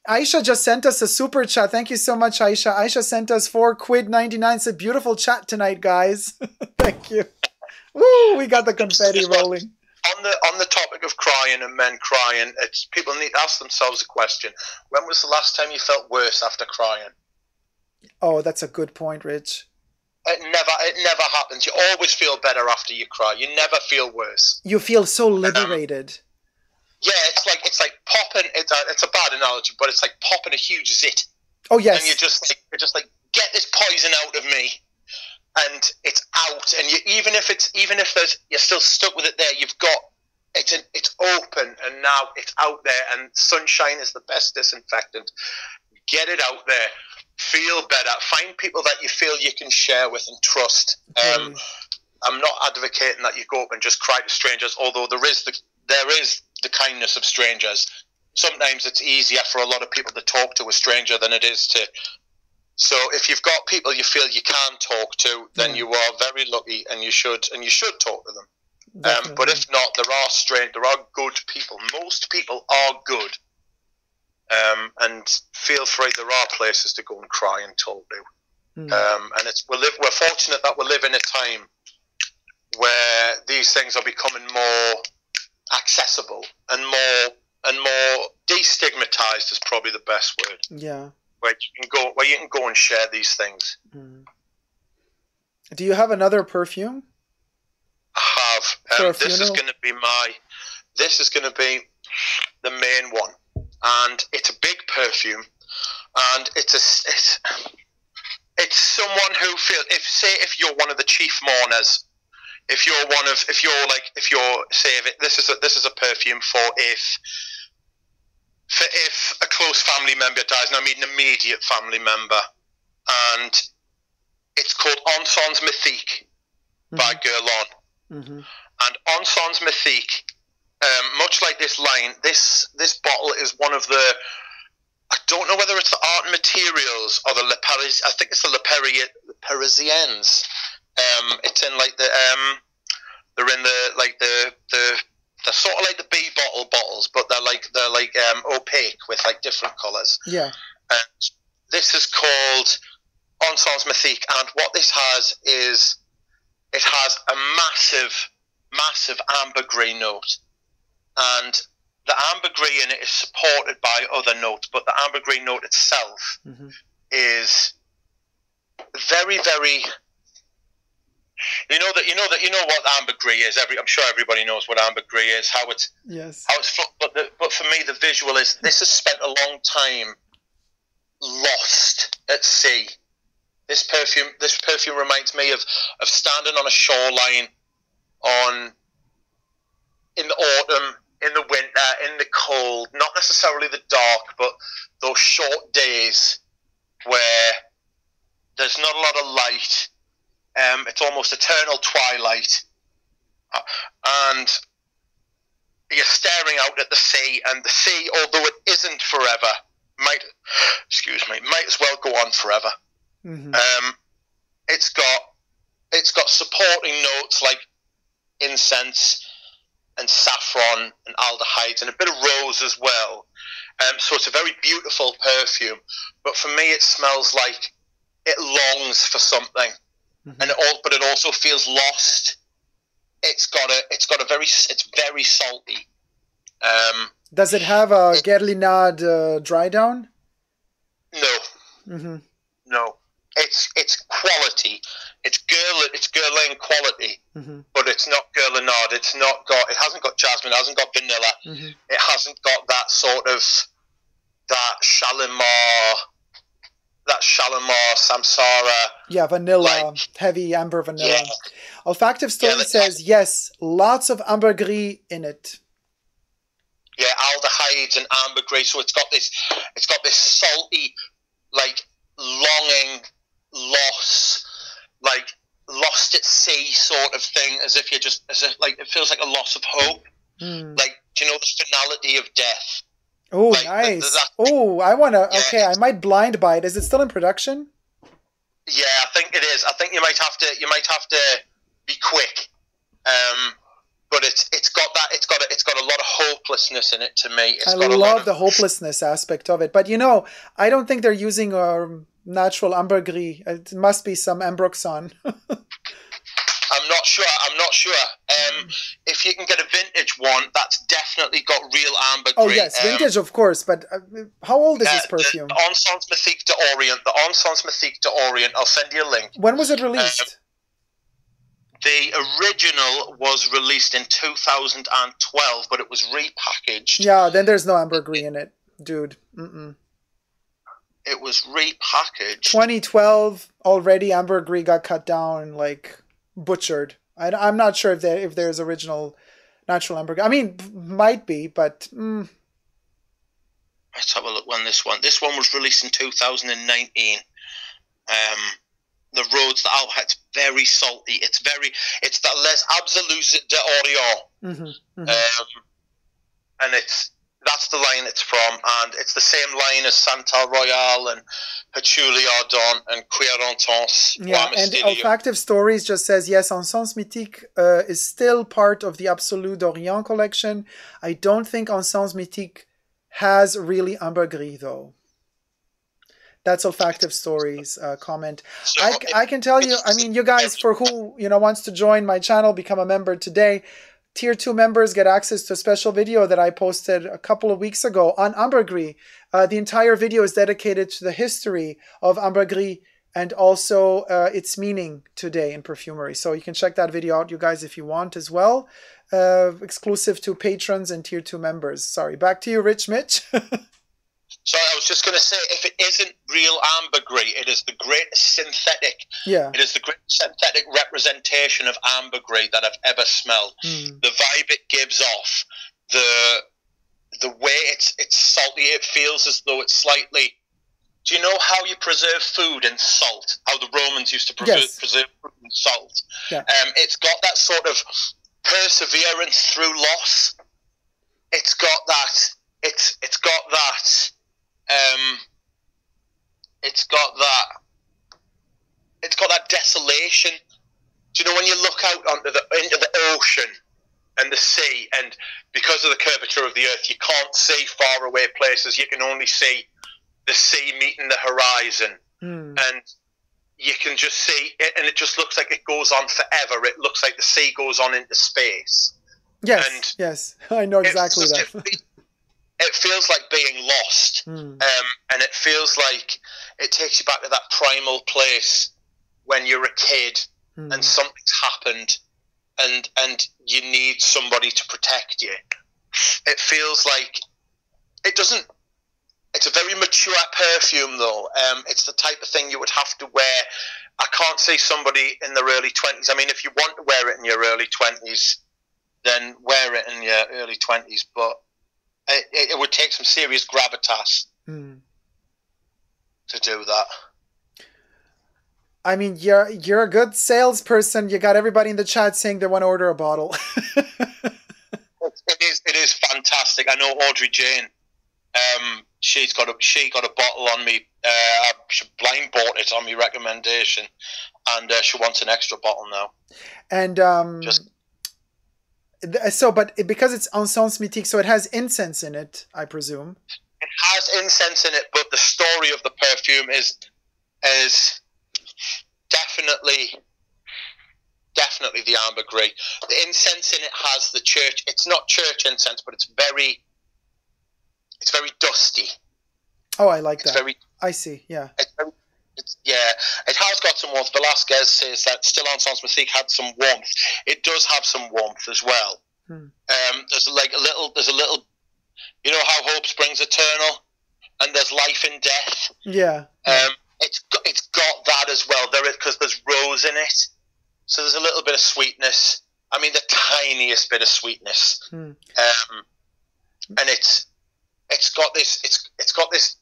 Aisha just sent us a super chat. Thank you so much, Aisha. Aisha sent us four quid ninety-nine. It's a beautiful chat tonight, guys. Thank you. Woo, we got the confetti rolling. On the on the topic of crying and men crying, it's people need to ask themselves a question. When was the last time you felt worse after crying? Oh, that's a good point, Rich. It never, it never happens. You always feel better after you cry. You never feel worse. You feel so liberated. Um, yeah, it's like it's like popping. It's a, it's a bad analogy, but it's like popping a huge zit. Oh yes. And you're just like you're just like get this poison out of me, and it's out. And you, even if it's even if there's you're still stuck with it there, you've got it's an, it's open, and now it's out there. And sunshine is the best disinfectant. Get it out there. Feel better. Find people that you feel you can share with and trust. Um, mm. I'm not advocating that you go up and just cry to strangers, although there is the there is the kindness of strangers. Sometimes it's easier for a lot of people to talk to a stranger than it is to. So if you've got people you feel you can talk to, then mm. you are very lucky, and you should and you should talk to them. Um, but if not, there are strange, there are good people. Most people are good. Um, and feel free, there are places to go and cry and talk to. Mm. Um, and it's we're, live, we're fortunate that we live in a time where these things are becoming more accessible and more and more destigmatized is probably the best word. Yeah, where you can go, where you can go and share these things. Mm. Do you have another perfume? I have. Um, this is going to be my. This is going to be the main one. And it's a big perfume, and it's a it's, it's someone who feels if say if you're one of the chief mourners, if you're one of if you're like if you're say if it, this is a, this is a perfume for if for if a close family member dies, and I mean an immediate family member, and it's called Encens Mythique mm-hmm. by Guerlain, mm-hmm. and Encens Mythique. Um, much like this line, this this bottle is one of the. I don't know whether it's the Art and Materials or the Le Paris. I think it's the Le, Peri, Le Parisiennes. Um, it's in like the um, they're in the like the the they're sort of like the B bottle bottles, but they're like they're like um, opaque with like different colours. Yeah. And this is called Encens Mythique, and what this has is it has a massive, massive ambergris note. And the ambergris in it is supported by other notes, but the ambergris note itself mm-hmm. is very, very. You know that you know that you know what ambergris is. Every I'm sure everybody knows what ambergris is. How it's yes. How it's but the, but for me the visual is this has spent a long time lost at sea. This perfume this perfume reminds me of of standing on a shoreline on. In the autumn, in the winter, in the cold, not necessarily the dark, but those short days where there's not a lot of light. Um, it's almost eternal twilight. And you're staring out at the sea, and the sea, although it isn't forever, might, excuse me, might as well go on forever. Mm-hmm. Um, it's got, it's got supporting notes like incense, and saffron and aldehydes and a bit of rose as well. Um, so it's a very beautiful perfume. But for me, it smells like it longs for something, mm-hmm. and it all, but it also feels lost. It's got a, it's got a very, it's very salty. Um, Does it have a it, Guerlainade uh, dry down? No, mm-hmm. no. It's it's quality. It's girl, it's Guerlain quality, mm-hmm. but it's not Guerlainade. It's not got. It hasn't got jasmine. It hasn't got vanilla. Mm-hmm. It hasn't got that sort of that Shalimar, that Shalimar Samsara. Yeah, vanilla, like, heavy amber vanilla. Yeah. Olfactive Story yeah, says has, yes, lots of ambergris in it. Yeah, aldehydes and ambergris. So it's got this. It's got this salty, like longing, loss. Like lost at sea sort of thing, as if you're just as if like it feels like a loss of hope. Mm. Like do you know the finality of death? Oh, like, nice. Oh, I wanna. Yeah. Okay, I might blind buy it. Is it still in production? Yeah, I think it is. I think you might have to. You might have to be quick. Um, but it's it's got that. It's got a, it's got a lot of hopelessness in it to me. It's I got love a lot of... the hopelessness aspect of it. But you know, I don't think they're using um. natural ambergris. It must be some ambroxan. I I'm not sure. I'm not sure. Um, mm. If you can get a vintage one, that's definitely got real amber. Oh, green. Yes, vintage, um, of course. But uh, how old is uh, this perfume? The Encens Mythique d'Orient. The Encens Mythique d'Orient. I'll send you a link. When was it released? Um, The original was released in two thousand twelve, but it was repackaged. Yeah, then there's no ambergris in it, dude. Mm-mm. It was repackaged. twenty twelve, already ambergris got cut down, like, butchered. I, I'm not sure if there, if there's original natural ambergris. I mean, might be, but... Mm. Let's have a look when this one... This one was released in two thousand nineteen. Um... The roads, the Alhets, very salty. It's very, it's that Les Absolus d'Orient. Mm-hmm, mm-hmm. Um, and it's, that's the line it's from. And it's the same line as Santal Royal and Patchouli Ardent and Cuir d'Orance. Yeah, and Olfactive Stories just says, yes, Encens Mythique uh, is still part of the Absolu d'Orient collection. I don't think Encens Mythique has really ambergris, though. That's Olfactive Stories uh, comment. So I, it, I can tell you, I mean, you guys, for who, you know, wants to join my channel, become a member today, tier two members get access to a special video that I posted a couple of weeks ago on ambergris. Uh, the entire video is dedicated to the history of ambergris and also uh, its meaning today in perfumery. So you can check that video out, you guys, if you want as well. Uh, exclusive to patrons and tier two members. Sorry, back to you, Rich Mitch. So I was just going to say, if it isn't real ambergris, it is the greatest synthetic. Yeah. It is the greatest synthetic representation of ambergris that I've ever smelled. Mm. The vibe it gives off, the the way it's it's salty. It feels as though it's slightly. Do you know how you preserve food in salt? How the Romans used to preserve, yes. preserve food in salt. Yeah. Um, it's got that sort of perseverance through loss. It's got that. It's it's got that. Um, it's got that. It's got that desolation. Do you know when you look out onto the into the ocean and the sea, and because of the curvature of the earth, you can't see far away places. You can only see the sea meeting the horizon, mm. and you can just see it, and it just looks like it goes on forever. It looks like the sea goes on into space. Yes, and yes, I know exactly that. It, It feels like being lost, mm. um, and it feels like it takes you back to that primal place when you're a kid mm. and something's happened, and and you need somebody to protect you. It feels like it doesn't. It's a very mature perfume, though. Um, it's the type of thing you would have to wear. I can't see somebody in their early twenties. I mean, if you want to wear it in your early twenties, then wear it in your early twenties, but. It, it would take some serious gravitas mm. to do that. I mean, you're you're a good salesperson. You got everybody in the chat saying they want to order a bottle. It is it is fantastic. I know Audrey Jane. Um, she's got a she got a bottle on me. Uh, she blind bought it on me recommendation, and uh, she wants an extra bottle now. And um. Just So, but because it's Encens Mythique, so it has incense in it, I presume. It has incense in it, but the story of the perfume is is definitely definitely the ambergris. The incense in it has the church. It's not church incense, but it's very it's very dusty. Oh, I like it's that. Very, I see. Yeah. It's very, It's, yeah, it has got some warmth. Velasquez says that still Encens Mythique had some warmth. It does have some warmth as well. Hmm. Um, there's like a little, there's a little, you know how hope springs eternal, and there's life in death. Yeah. Um, it's it's got that as well. There is because there's rose in it, so there's a little bit of sweetness. I mean, the tiniest bit of sweetness. Hmm. Um, and it's it's got this. It's it's got this.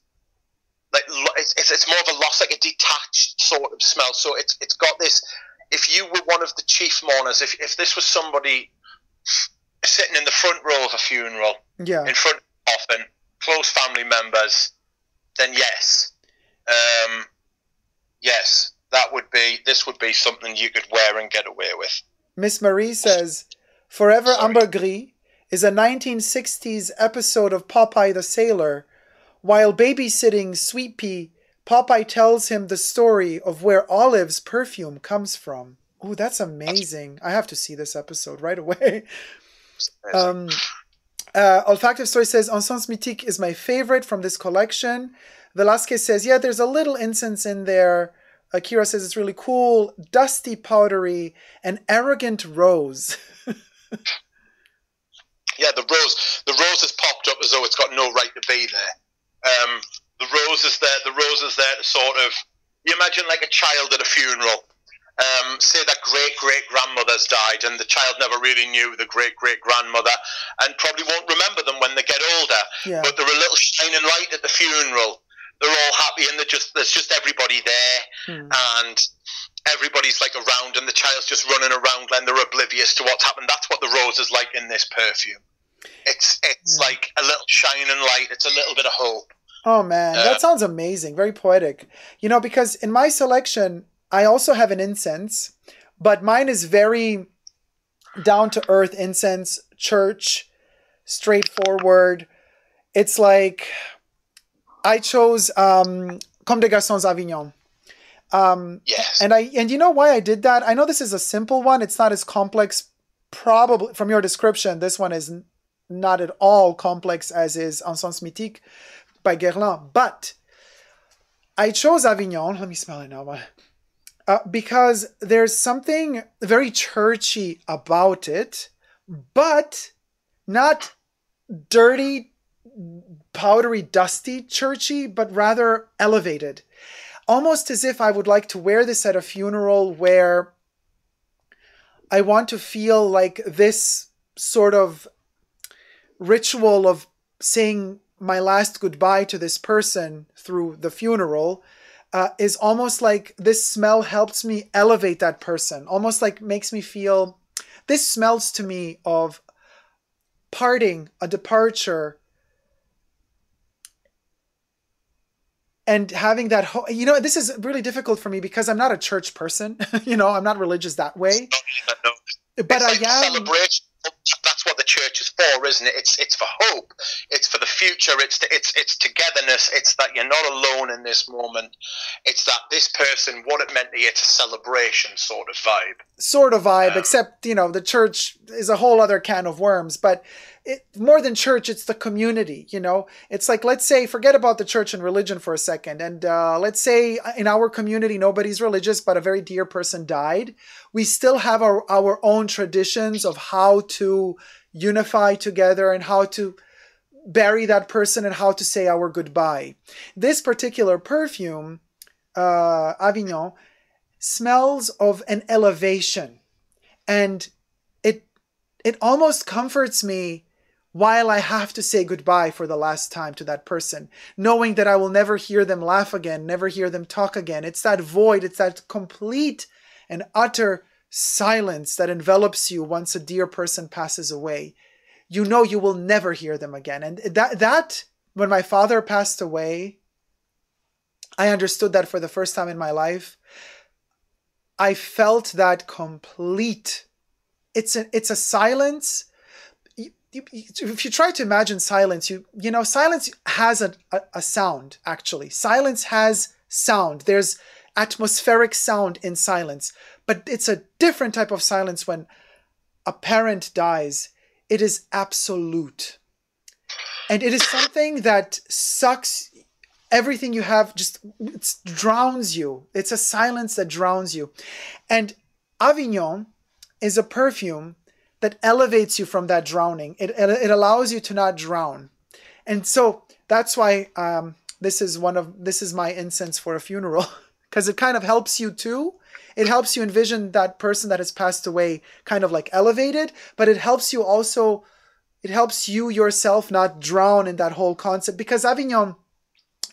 Like it's, it's more of a loss, like a detached sort of smell. So it's it's got this. If you were one of the chief mourners, if if this was somebody sitting in the front row of a funeral, yeah, in front of often close family members, then yes, um, yes, that would be this would be something you could wear and get away with. Miss Marie says, "Forever Sorry. Ambergris is a nineteen sixties episode of Popeye the Sailor." While babysitting Sweet Pea, Popeye tells him the story of where Olive's perfume comes from. Oh, that's amazing. I have to see this episode right away. Um, uh, Olfactive Story says, Encens Mythique is my favorite from this collection. Velasquez says, yeah, there's a little incense in there. Akira says, it's really cool. Dusty, powdery, and arrogant rose. Yeah, the rose. The rose has popped up as though it's got no right to be there. Um, the rose is there. The rose is there to sort of, you imagine like a child at a funeral. Um, say that great-great-grandmother's died and the child never really knew the great-great-grandmother and probably won't remember them when they get older. Yeah. But they're a little shining light at the funeral. They're all happy and they're just, there's just everybody there. Mm. And everybody's like around and the child's just running around and they're oblivious to what's happened. That's what the rose is like in this perfume. It's, it's mm. like a little shining light. It's a little bit of hope. Oh, man. Um, that sounds amazing. Very poetic. You know, because in my selection... I also have an incense, but mine is very down-to-earth incense, church, straightforward. It's like I chose um, Comme des Garçons Avignon. Um, yes. And, I, and you know why I did that? I know this is a simple one. It's not as complex. Probably, from your description, this one is not at all complex as is Encens Mythique by Guerlain. But I chose Avignon. Let me smell it now. Uh, because there's something very churchy about it, but not dirty, powdery, dusty churchy, but rather elevated. Almost as if I would like to wear this at a funeral where I want to feel like this sort of ritual of saying my last goodbye to this person through the funeral. Uh, is almost like this smell helps me elevate that person. Almost like makes me feel, this smells to me of parting, a departure, and having that, ho you know, this is really difficult for me because I'm not a church person. You know, I'm not religious that way. No, no. But like I am. Celebration. That's what the church is for, isn't it? It's it's for hope. It's for the future. It's to, it's it's togetherness. It's that you're not alone in this moment. It's that this person, what it meant to you, it's a celebration sort of vibe. Sort of vibe, um, except, you know, the church is a whole other can of worms. But it, more than church, it's the community, you know? It's like, let's say, forget about the church and religion for a second. And uh, let's say in our community, nobody's religious, but a very dear person died. We still have our, our own traditions of how to unify together and how to bury that person and how to say our goodbye. This particular perfume, uh, Avignon, smells of an elevation, and it it almost comforts me while I have to say goodbye for the last time to that person, knowing that I will never hear them laugh again, never hear them talk again. It's that void, it's that complete and utter silence that envelops you once a dear person passes away. You know you will never hear them again. And that, that when my father passed away, I understood that for the first time in my life. I felt that complete. It's a, it's a silence. You, you, if you try to imagine silence, you, you know, silence has a, a, a sound, actually. Silence has sound. There's atmospheric sound in silence. But it's a different type of silence when a parent dies. It is absolute. And it is something that sucks everything you have, just it drowns you. It's a silence that drowns you. And Avignon is a perfume that elevates you from that drowning. It, it allows you to not drown. And so that's why um, this is one of, this is my incense for a funeral, because it kind of helps you too. It helps you envision that person that has passed away kind of like elevated, but it helps you also, it helps you yourself not drown in that whole concept, because Avignon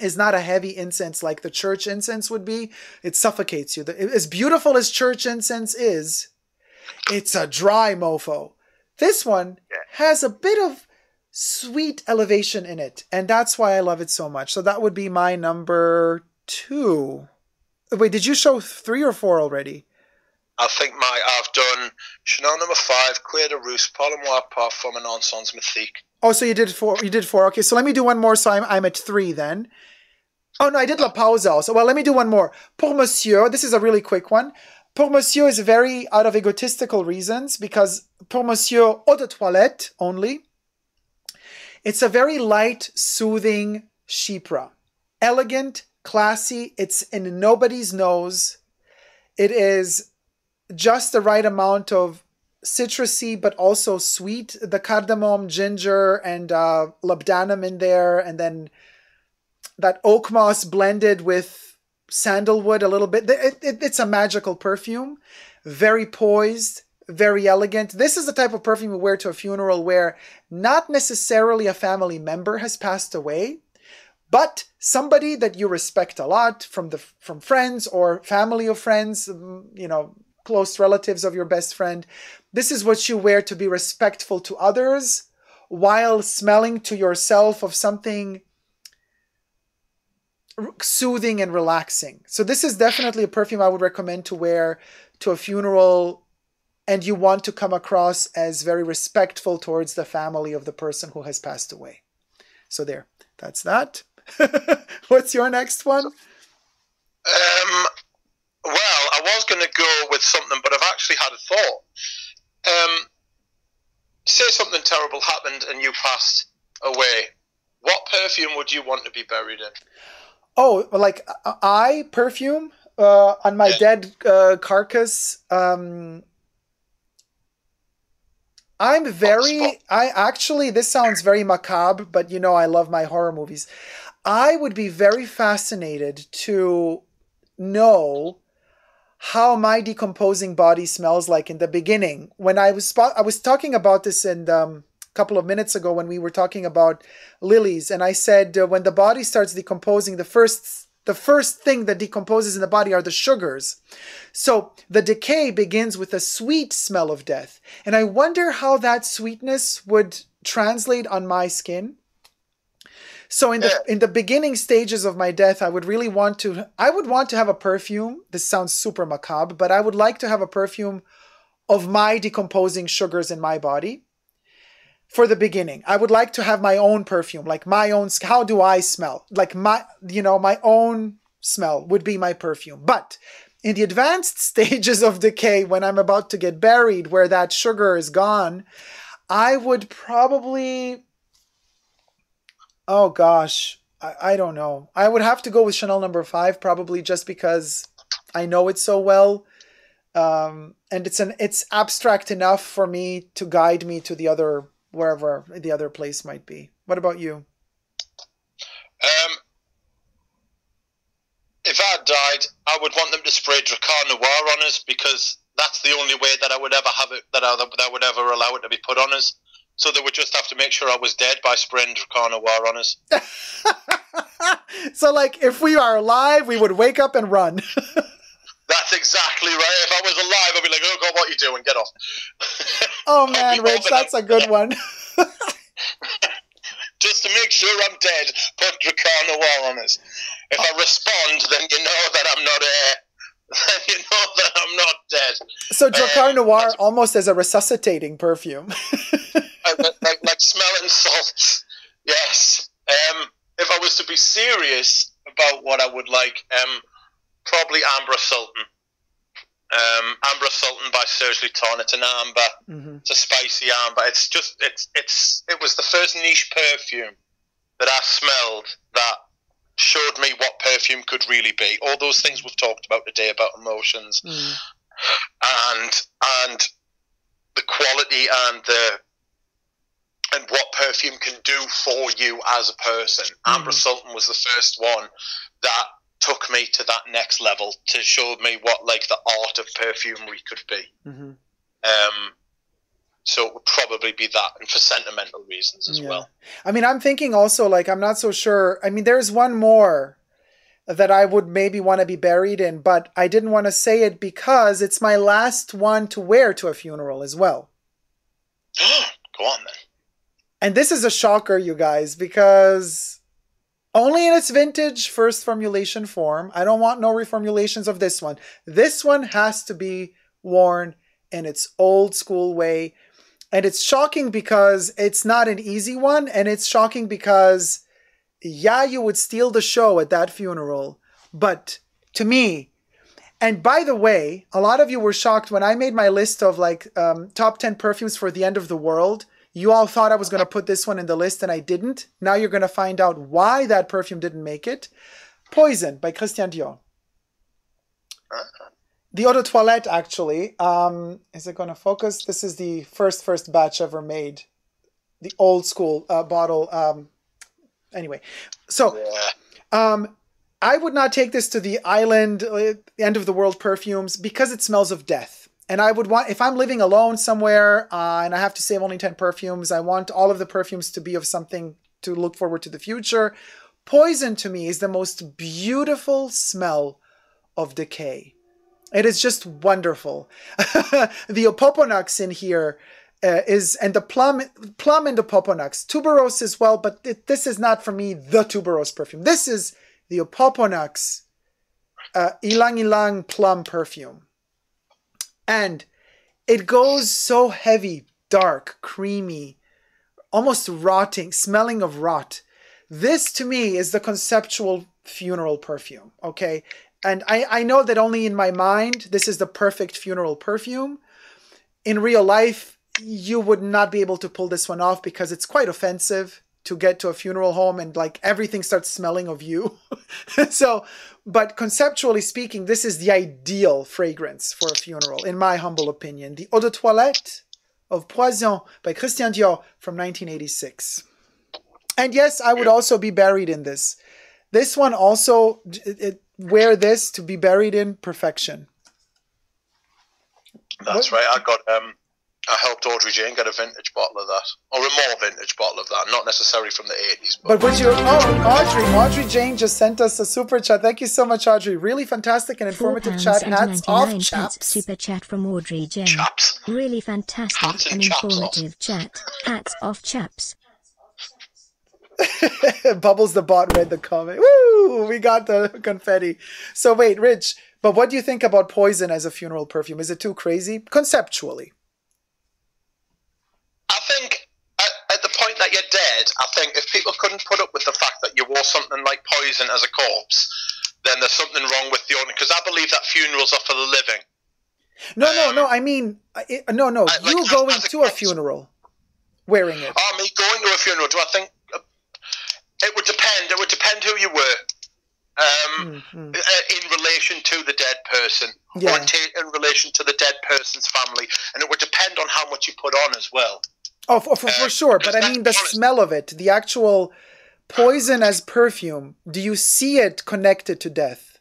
is not a heavy incense like the church incense would be. It suffocates you. As beautiful as church incense is, it's a dry mofo. This one has a bit of sweet elevation in it, and that's why I love it so much. So that would be my number two. Wait, did you show three or four already? I think my I've done Chanel number five, Cuir de Russie, Parloir Parfum, and Encens Mythique. Oh, so you did four. You did four. Okay, so let me do one more. So I'm I'm at three then. Oh no, I did La Pausa also. Well, let me do one more. Pour Monsieur. This is a really quick one. Pour Monsieur is very out of egotistical reasons, because Pour Monsieur eau de toilette only, it's a very light, soothing chypre. Elegant, classy, it's in nobody's nose. It is just the right amount of citrusy, but also sweet. The cardamom, ginger, and uh, labdanum in there, and then that oak moss blended with sandalwood a little bit. It, it, it's a magical perfume. Very poised, very elegant. This is the type of perfume you wear to a funeral where not necessarily a family member has passed away, but somebody that you respect a lot from the from friends or family of friends, you know, close relatives of your best friend. This is what you wear to be respectful to others while smelling to yourself of something soothing and relaxing. So this is definitely a perfume I would recommend to wear to a funeral, and you want to come across as very respectful towards the family of the person who has passed away. So there, that's that. What's your next one? Um. Well, I was going to go with something, but I've actually had a thought. Um, say something terrible happened and you passed away. What perfume would you want to be buried in? Oh, like I perfume uh, on my yeah. dead uh, carcass. Um, I'm very, I actually, this sounds very macabre, but you know, I love my horror movies. I would be very fascinated to know how my decomposing body smells like in the beginning. When I was I was talking about this in um, a couple of minutes ago when we were talking about lilies, and I said uh, when the body starts decomposing, the first the first thing that decomposes in the body are the sugars. So the decay begins with a sweet smell of death, and I wonder how that sweetness would translate on my skin. So in the in the beginning stages of my death, I would really want to, I would want to have a perfume. This sounds super macabre, but I would like to have a perfume of my decomposing sugars in my body for the beginning. I would like to have my own perfume, like my own, how do I smell? Like my, you know, my own smell would be my perfume. But in the advanced stages of decay, when I'm about to get buried, where that sugar is gone, I would probably... Oh, gosh. I, I don't know. I would have to go with Chanel number five, probably, just because I know it so well. Um, and it's an it's abstract enough for me to guide me to the other, wherever the other place might be. What about you? Um, if I died, I would want them to spray Drakkar Noir on us, because that's the only way that I would ever have it, that I, that I would ever allow it to be put on us. So they would just have to make sure I was dead by spraying Drakkar Noir on us. So, like, if we are alive, we would wake up and run. That's exactly right. If I was alive, I'd be like, oh, God, what are you doing? Get off. Oh, man, Rich, that's a good one. Just to make sure I'm dead, put Drakkar Noir on us. If oh. I respond, then you know that I'm not there. Then you know that I'm not dead. So Drakkar um, Noir almost as a resuscitating perfume. Like, like smelling salts, yes. Um, if I was to be serious about what I would like, um, probably Amber Sultan. Um, Amber Sultan by Serge Lutin. It's an amber, mm-hmm. It's a spicy amber. It's just, it's, it's, it was the first niche perfume that I smelled that showed me what perfume could really be. All those things we've talked about today about emotions mm. and and the quality and the. And what perfume can do for you as a person. Mm-hmm. Amber Sultan was the first one that took me to that next level, to show me what like the art of perfumery could be. Mm-hmm. Um, so it would probably be that, and for sentimental reasons as yeah. well. I mean, I'm thinking also, like, I'm not so sure. I mean, there's one more that I would maybe want to be buried in, but I didn't want to say it because it's my last one to wear to a funeral as well. Go on then. And this is a shocker, you guys, because only in its vintage first formulation form. I don't want no reformulations of this one. This one has to be worn in its old school way. And it's shocking because it's not an easy one. And it's shocking because, yeah, you would steal the show at that funeral. But to me, And by the way, a lot of you were shocked when I made my list of like um, top ten perfumes for the end of the world. You all thought I was going to put this one in the list and I didn't. Now you're going to find out why that perfume didn't make it. Poison by Christian Dior. The Eau de Toilette, actually. Um, is it going to focus? This is the first, first batch ever made. The old school uh, bottle. Um, anyway, so um, I would not take this to the island, uh, end of the world perfumes because it smells of death. And I would want, if I'm living alone somewhere uh, and I have to save only ten perfumes, I want all of the perfumes to be of something to look forward to the future. Poison to me is the most beautiful smell of decay. It is just wonderful. The opoponax in here uh, is, and the plum, plum and the opoponax. Tuberose as well, but it, this is not for me the tuberose perfume. This is the opoponax uh, ilang ilang plum perfume. And it goes so heavy, dark, creamy, almost rotting, smelling of rot. This to me is the conceptual funeral perfume, okay? And I, I know that only in my mind, this is the perfect funeral perfume. In real life, you would not be able to pull this one off because it's quite offensive to get to a funeral home and like everything starts smelling of you. So, but conceptually speaking, this is the ideal fragrance for a funeral, in my humble opinion. The Eau de Toilette of Poison by Christian Dior from nineteen eighty-six. And yes, I would also be buried in this. This one also... It, it, wear this to be buried in perfection. That's what? Right. I got, um, I helped Audrey Jane get a vintage bottle of that, or a more vintage bottle of that, not necessarily from the eighties. But, but would you, oh, Audrey, Audrey Jane just sent us a super chat. Thank you so much, Audrey. Really fantastic and informative chat. Hats off, chaps. Super chat from Audrey Jane. Chaps. Really fantastic and, and informative chat. Hats off, chaps. Bubbles the bot read the comment. Woo! We got the confetti. So wait, Rich, but what do you think about Poison as a funeral perfume? Is it too crazy? Conceptually. I think at, at the point that you're dead, I think if people couldn't put up with the fact that you wore something like Poison as a corpse, then there's something wrong with the owner. Because I believe that funerals are for the living. No, um, no, no. I mean, it, no, no. I, you like, going to a, a funeral wearing it. Oh, me going to a funeral. Do I think... It would depend. It would depend who you were um, mm-hmm. in relation to the dead person, yeah. or in relation to the dead person's family, and it would depend on how much you put on as well. Oh, for, for, um, for sure. But I mean, the honest. smell of it, the actual Poison as perfume. Do you see it connected to death?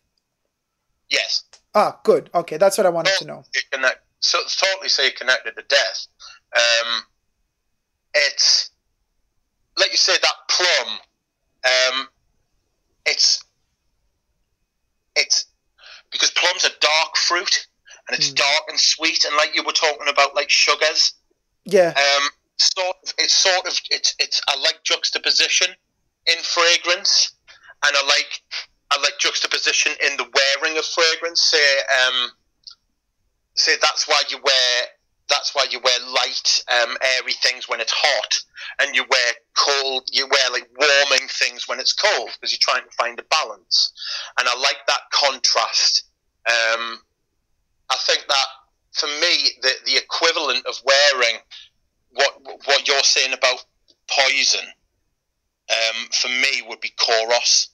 Yes. Ah, good. Okay, that's what I wanted totally to know. Connect, so it's totally say connected to death. Um, it's like you say that plum. Um, it's, it's, because plums are dark fruit, and it's mm. dark and sweet, and like you were talking about, like sugars. Yeah. Um, sort of, it's sort of, it's, it's, I like juxtaposition in fragrance, and I like, I like juxtaposition in the wearing of fragrance. Say, um, say that's why you wear, that's why you wear light, um, airy things when it's hot, and you wear cold, you wear like warming things when it's cold, because you're trying to find a balance. And I like that contrast. Um, I think that for me, the the equivalent of wearing what what you're saying about Poison, um, for me would be Kouros.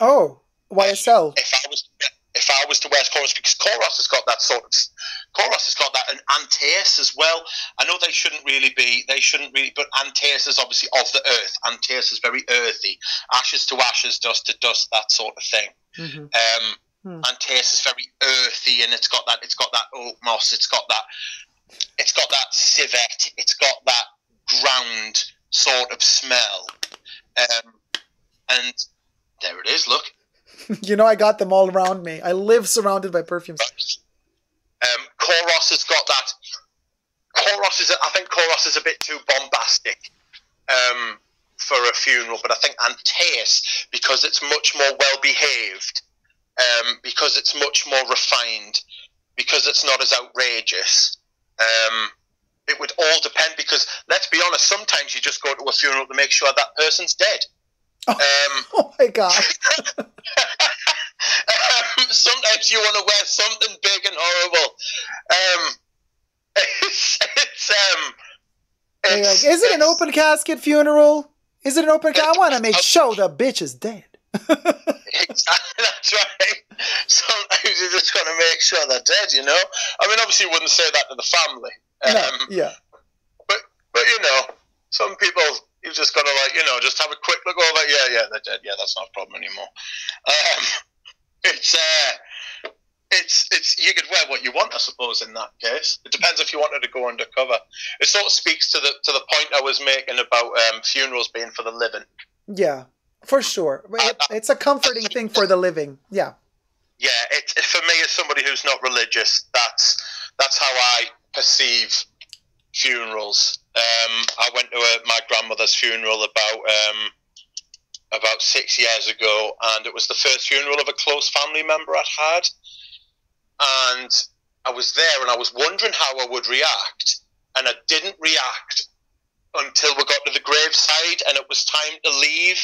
Oh, Y S L. If, if I was. If I was to wear Kouros, because Kouros has got that sort of, Kouros has got that, and Antaeus as well. I know they shouldn't really be, they shouldn't really, but Antaeus is obviously of the earth. Antaeus is very earthy, ashes to ashes, dust to dust, that sort of thing. Mm-hmm. um, hmm. Antaeus is very earthy, and it's got that, it's got that oak moss, it's got that, it's got that civet, it's got that ground sort of smell, um, and there it is. Look. You know, I got them all around me. I live surrounded by perfumes. Um, Kouros has got that. Kouros is, I think Kouros is a bit too bombastic um, for a funeral, but I think Antaeus, because it's much more well-behaved, um, because it's much more refined, because it's not as outrageous, um, it would all depend, because let's be honest, sometimes you just go to a funeral to make sure that person's dead. Oh, um, oh my God. um, sometimes you want to wear something big and horrible. Um, it's, it's, um, it's, like, is it an open casket funeral? Is it an open casket? I want to make sure the bitch is dead. That's right. Sometimes you just got to make sure they're dead, you know? I mean, obviously you wouldn't say that to the family. Um, no, yeah. But, but, you know, some people... You've just got to, like, you know, just have a quick look over. Yeah, yeah, they're dead. Yeah, that's not a problem anymore. Um, it's, uh, it's, it's, you could wear what you want, I suppose, in that case. It depends if you wanted to go undercover. It sort of speaks to the to the point I was making about um, funerals being for the living. Yeah, for sure. It, I, I, it's a comforting thing for the living. Yeah. Yeah, it, it, for me, as somebody who's not religious, that's that's how I perceive funerals. Um, I went to a, my grandmother's funeral about um, about six years ago, and it was the first funeral of a close family member I'd had. And I was there, and I was wondering how I would react, and I didn't react until we got to the graveside, and it was time to leave.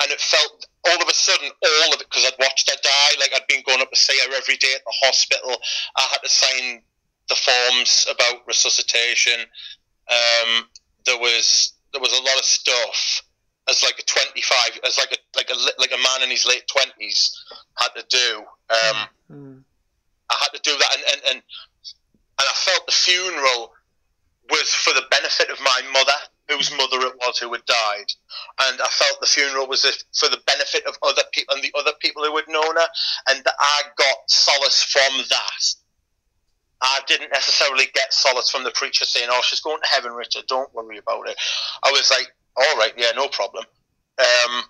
And it felt all of a sudden, all of it, because I'd watched her die. Like, I'd been going up to see her every day at the hospital. I had to sign the forms about resuscitation. Um, there was there was a lot of stuff. As like a twenty-five, as like a like a like a man in his late twenties had to do. Um, mm. I had to do that, and, and and and I felt the funeral was for the benefit of my mother, whose mother it was who had died, and I felt the funeral was for the benefit of other people and the other people who had known her, and that I got solace from that. I didn't necessarily get solace from the preacher saying, "Oh, she's going to heaven, Richard. Don't worry about it." I was like, "All right, yeah, no problem." Um,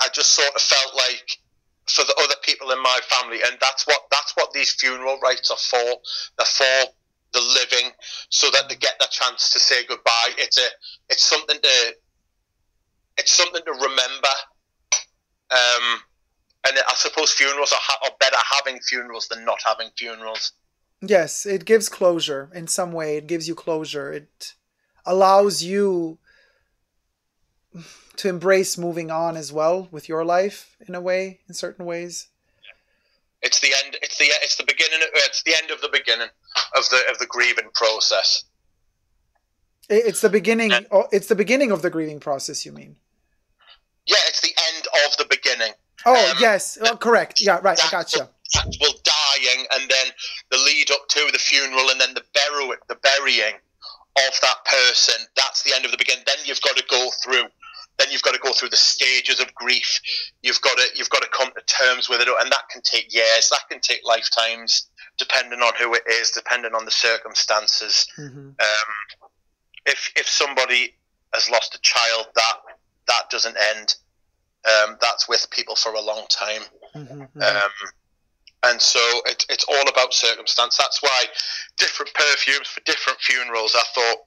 I just sort of felt like for the other people in my family, and that's what that's what these funeral rites are for. They're for the living, so that they get the chance to say goodbye. It's a it's something to it's something to remember. Um, and I suppose funerals are, ha are better having funerals than not having funerals. Yes, it gives closure in some way. It gives you closure. It allows you to embrace moving on as well with your life in a way, in certain ways. It's the end. It's the it's the beginning. It's the end of the beginning of the of the grieving process. It's the beginning. And it's the beginning of the grieving process. You mean? Yeah, it's the end of the beginning. Oh um, yes, oh, correct. Yeah, right. I gotcha. Well, dying, and then the lead up to the funeral, and then the burial, the burying of that person. That's the end of the beginning. Then you've got to go through. Then you've got to go through the stages of grief. You've got to you've got to come to terms with it, and that can take years. That can take lifetimes, depending on who it is, depending on the circumstances. Mm-hmm. Um, if if somebody has lost a child, that that doesn't end. Um, that's with people for a long time. Mm-hmm. Um, And so it, it's all about circumstance. That's why different perfumes for different funerals, I thought,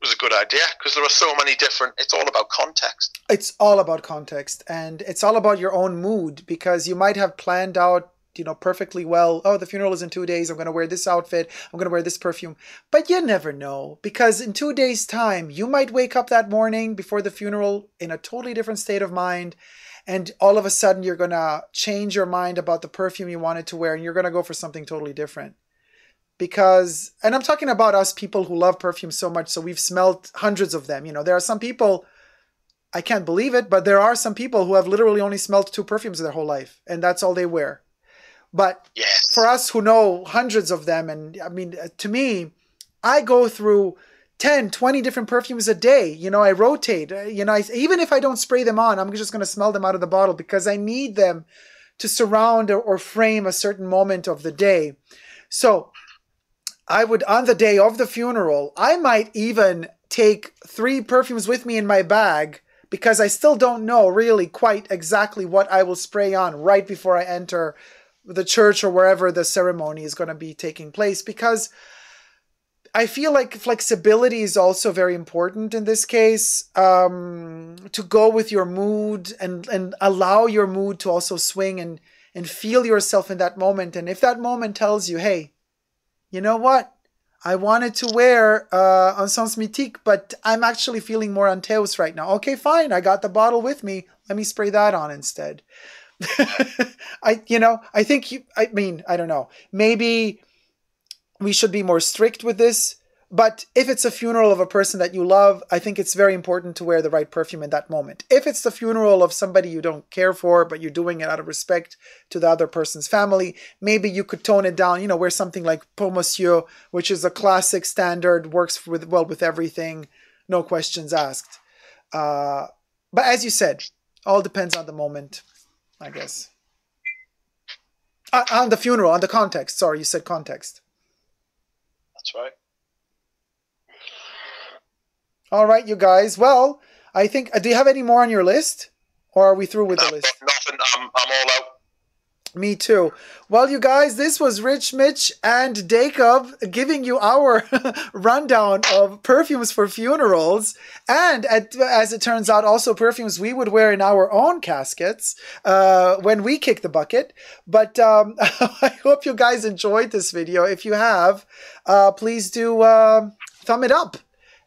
was a good idea, because there are so many different... It's all about context. It's all about context. And it's all about your own mood, because you might have planned out, you know, perfectly well, oh, the funeral is in two days. I'm going to wear this outfit. I'm going to wear this perfume. But you never know, because in two days' time, you might wake up that morning before the funeral in a totally different state of mind. And all of a sudden, you're going to change your mind about the perfume you wanted to wear, and you're going to go for something totally different. Because, and I'm talking about us people who love perfume so much, so we've smelled hundreds of them. You know, there are some people, I can't believe it, but there are some people who have literally only smelled two perfumes their whole life, and that's all they wear. But yes, for us who know hundreds of them, and I mean, to me, I go through ten, twenty different perfumes a day. You know, I rotate. You know, I, even if I don't spray them on, I'm just going to smell them out of the bottle, because I need them to surround or, or frame a certain moment of the day. So I would, on the day of the funeral, I might even take three perfumes with me in my bag, because I still don't know really quite exactly what I will spray on right before I enter the church or wherever the ceremony is going to be taking place, because I feel like flexibility is also very important in this case, um, to go with your mood and, and allow your mood to also swing and, and feel yourself in that moment. And if that moment tells you, hey, you know what? I wanted to wear uh, Ensemble Mythique, but I'm actually feeling more Antaeus right now. Okay, fine. I got the bottle with me. Let me spray that on instead. I, you know, I think, you, I mean, I don't know. Maybe we should be more strict with this. But if it's a funeral of a person that you love, I think it's very important to wear the right perfume in that moment. If it's the funeral of somebody you don't care for, but you're doing it out of respect to the other person's family, maybe you could tone it down, you know, wear something like Pour Monsieur, which is a classic standard, works with well with everything, no questions asked. Uh, but as you said, all depends on the moment, I guess. Uh, on the funeral, on the context. Sorry, you said context. That's right. All right, you guys. Well, I think. Uh, do you have any more on your list, or are we through with no, the list? Nothing. I'm, I'm all out. Me too. Well, you guys, this was Rich Mitch and Dacob giving you our rundown of perfumes for funerals, and at, as it turns out, also perfumes we would wear in our own caskets uh, when we kick the bucket. But um, I hope you guys enjoyed this video. If you have, uh, please do uh, thumb it up.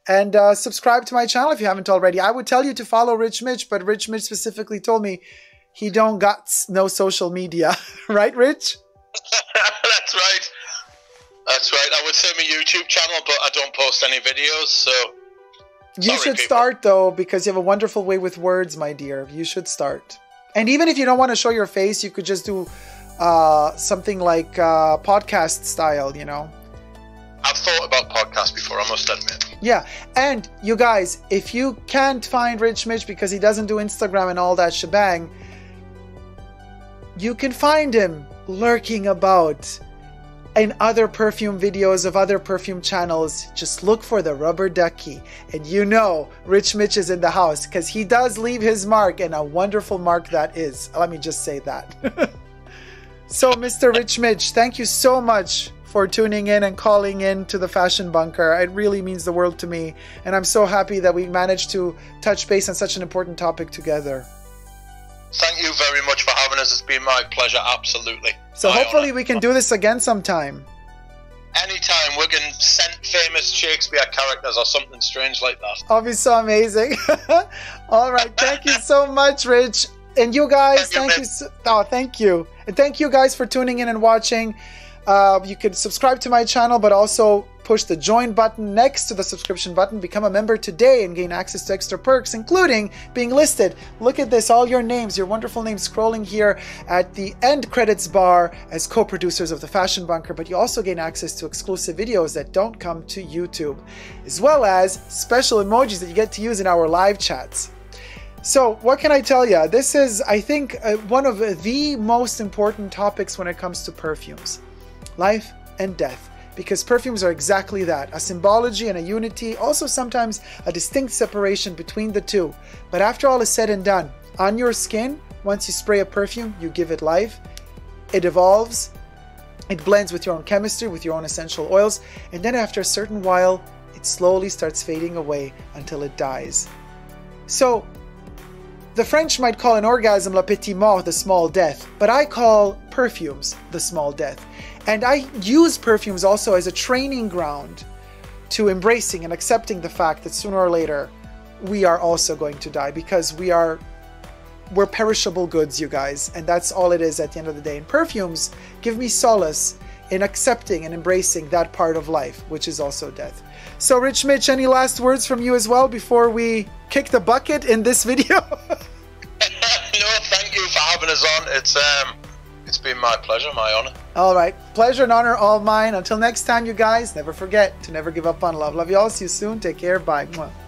And uh, subscribe to my channel if you haven't already. I would tell you to follow Rich Mitch, but Rich Mitch specifically told me he don't got no social media. Right, Rich? That's right. That's right. I would say my YouTube channel, but I don't post any videos, so... You Sorry, should people. start, though, because you have a wonderful way with words, my dear. You should start. And even if you don't want to show your face, you could just do uh, something like uh, podcast style, you know? I've thought about podcasts before, I must admit. Yeah, and you guys, if you can't find Rich Mitch because he doesn't do Instagram and all that shebang, you can find him lurking about in other perfume videos of other perfume channels. Just look for the rubber ducky, and you know Rich Mitch is in the house because he does leave his mark, and a wonderful mark that is. Let me just say that. So, Mister Rich Mitch, thank you so much for tuning in and calling in to the Fashion Bunker. It really means the world to me, and I'm so happy that we managed to touch base on such an important topic together. Thank you very much for having us. It's been my pleasure, absolutely. So my hopefully honor. we can do this again sometime. Anytime. We can send famous Shakespeare characters or something strange like that. That'll be so amazing. All right, thank you so much, Rich. And you guys, thank, thank you. you so oh, thank you. And thank you guys for tuning in and watching. Uh, you could subscribe to my channel, but also push the join button next to the subscription button. Become a member today and gain access to extra perks, including being listed. Look at this, all your names, your wonderful names scrolling here at the end credits bar as co-producers of the Fashion Bunker, but you also gain access to exclusive videos that don't come to YouTube, as well as special emojis that you get to use in our live chats. So what can I tell you? This is, I think, uh, one of the most important topics when it comes to perfumes. Life and death, because perfumes are exactly that, a symbology and a unity, also sometimes a distinct separation between the two. But after all is said and done, on your skin, once you spray a perfume, you give it life, it evolves, it blends with your own chemistry, with your own essential oils, and then after a certain while, it slowly starts fading away until it dies. So, the French might call an orgasm la petite mort, the small death, but I call perfumes the small death. And I use perfumes also as a training ground to embracing and accepting the fact that sooner or later we are also going to die, because we are, we're perishable goods, you guys. And that's all it is at the end of the day. And perfumes give me solace in accepting and embracing that part of life, which is also death. So Rich Mitch, any last words from you as well before we kick the bucket in this video? No, thank you for having us on. It's, um... It's been my pleasure, my honor. All right. Pleasure and honor all mine. Until next time, you guys, never forget to never give up on love. Love you all. See you soon. Take care. Bye. Mwah.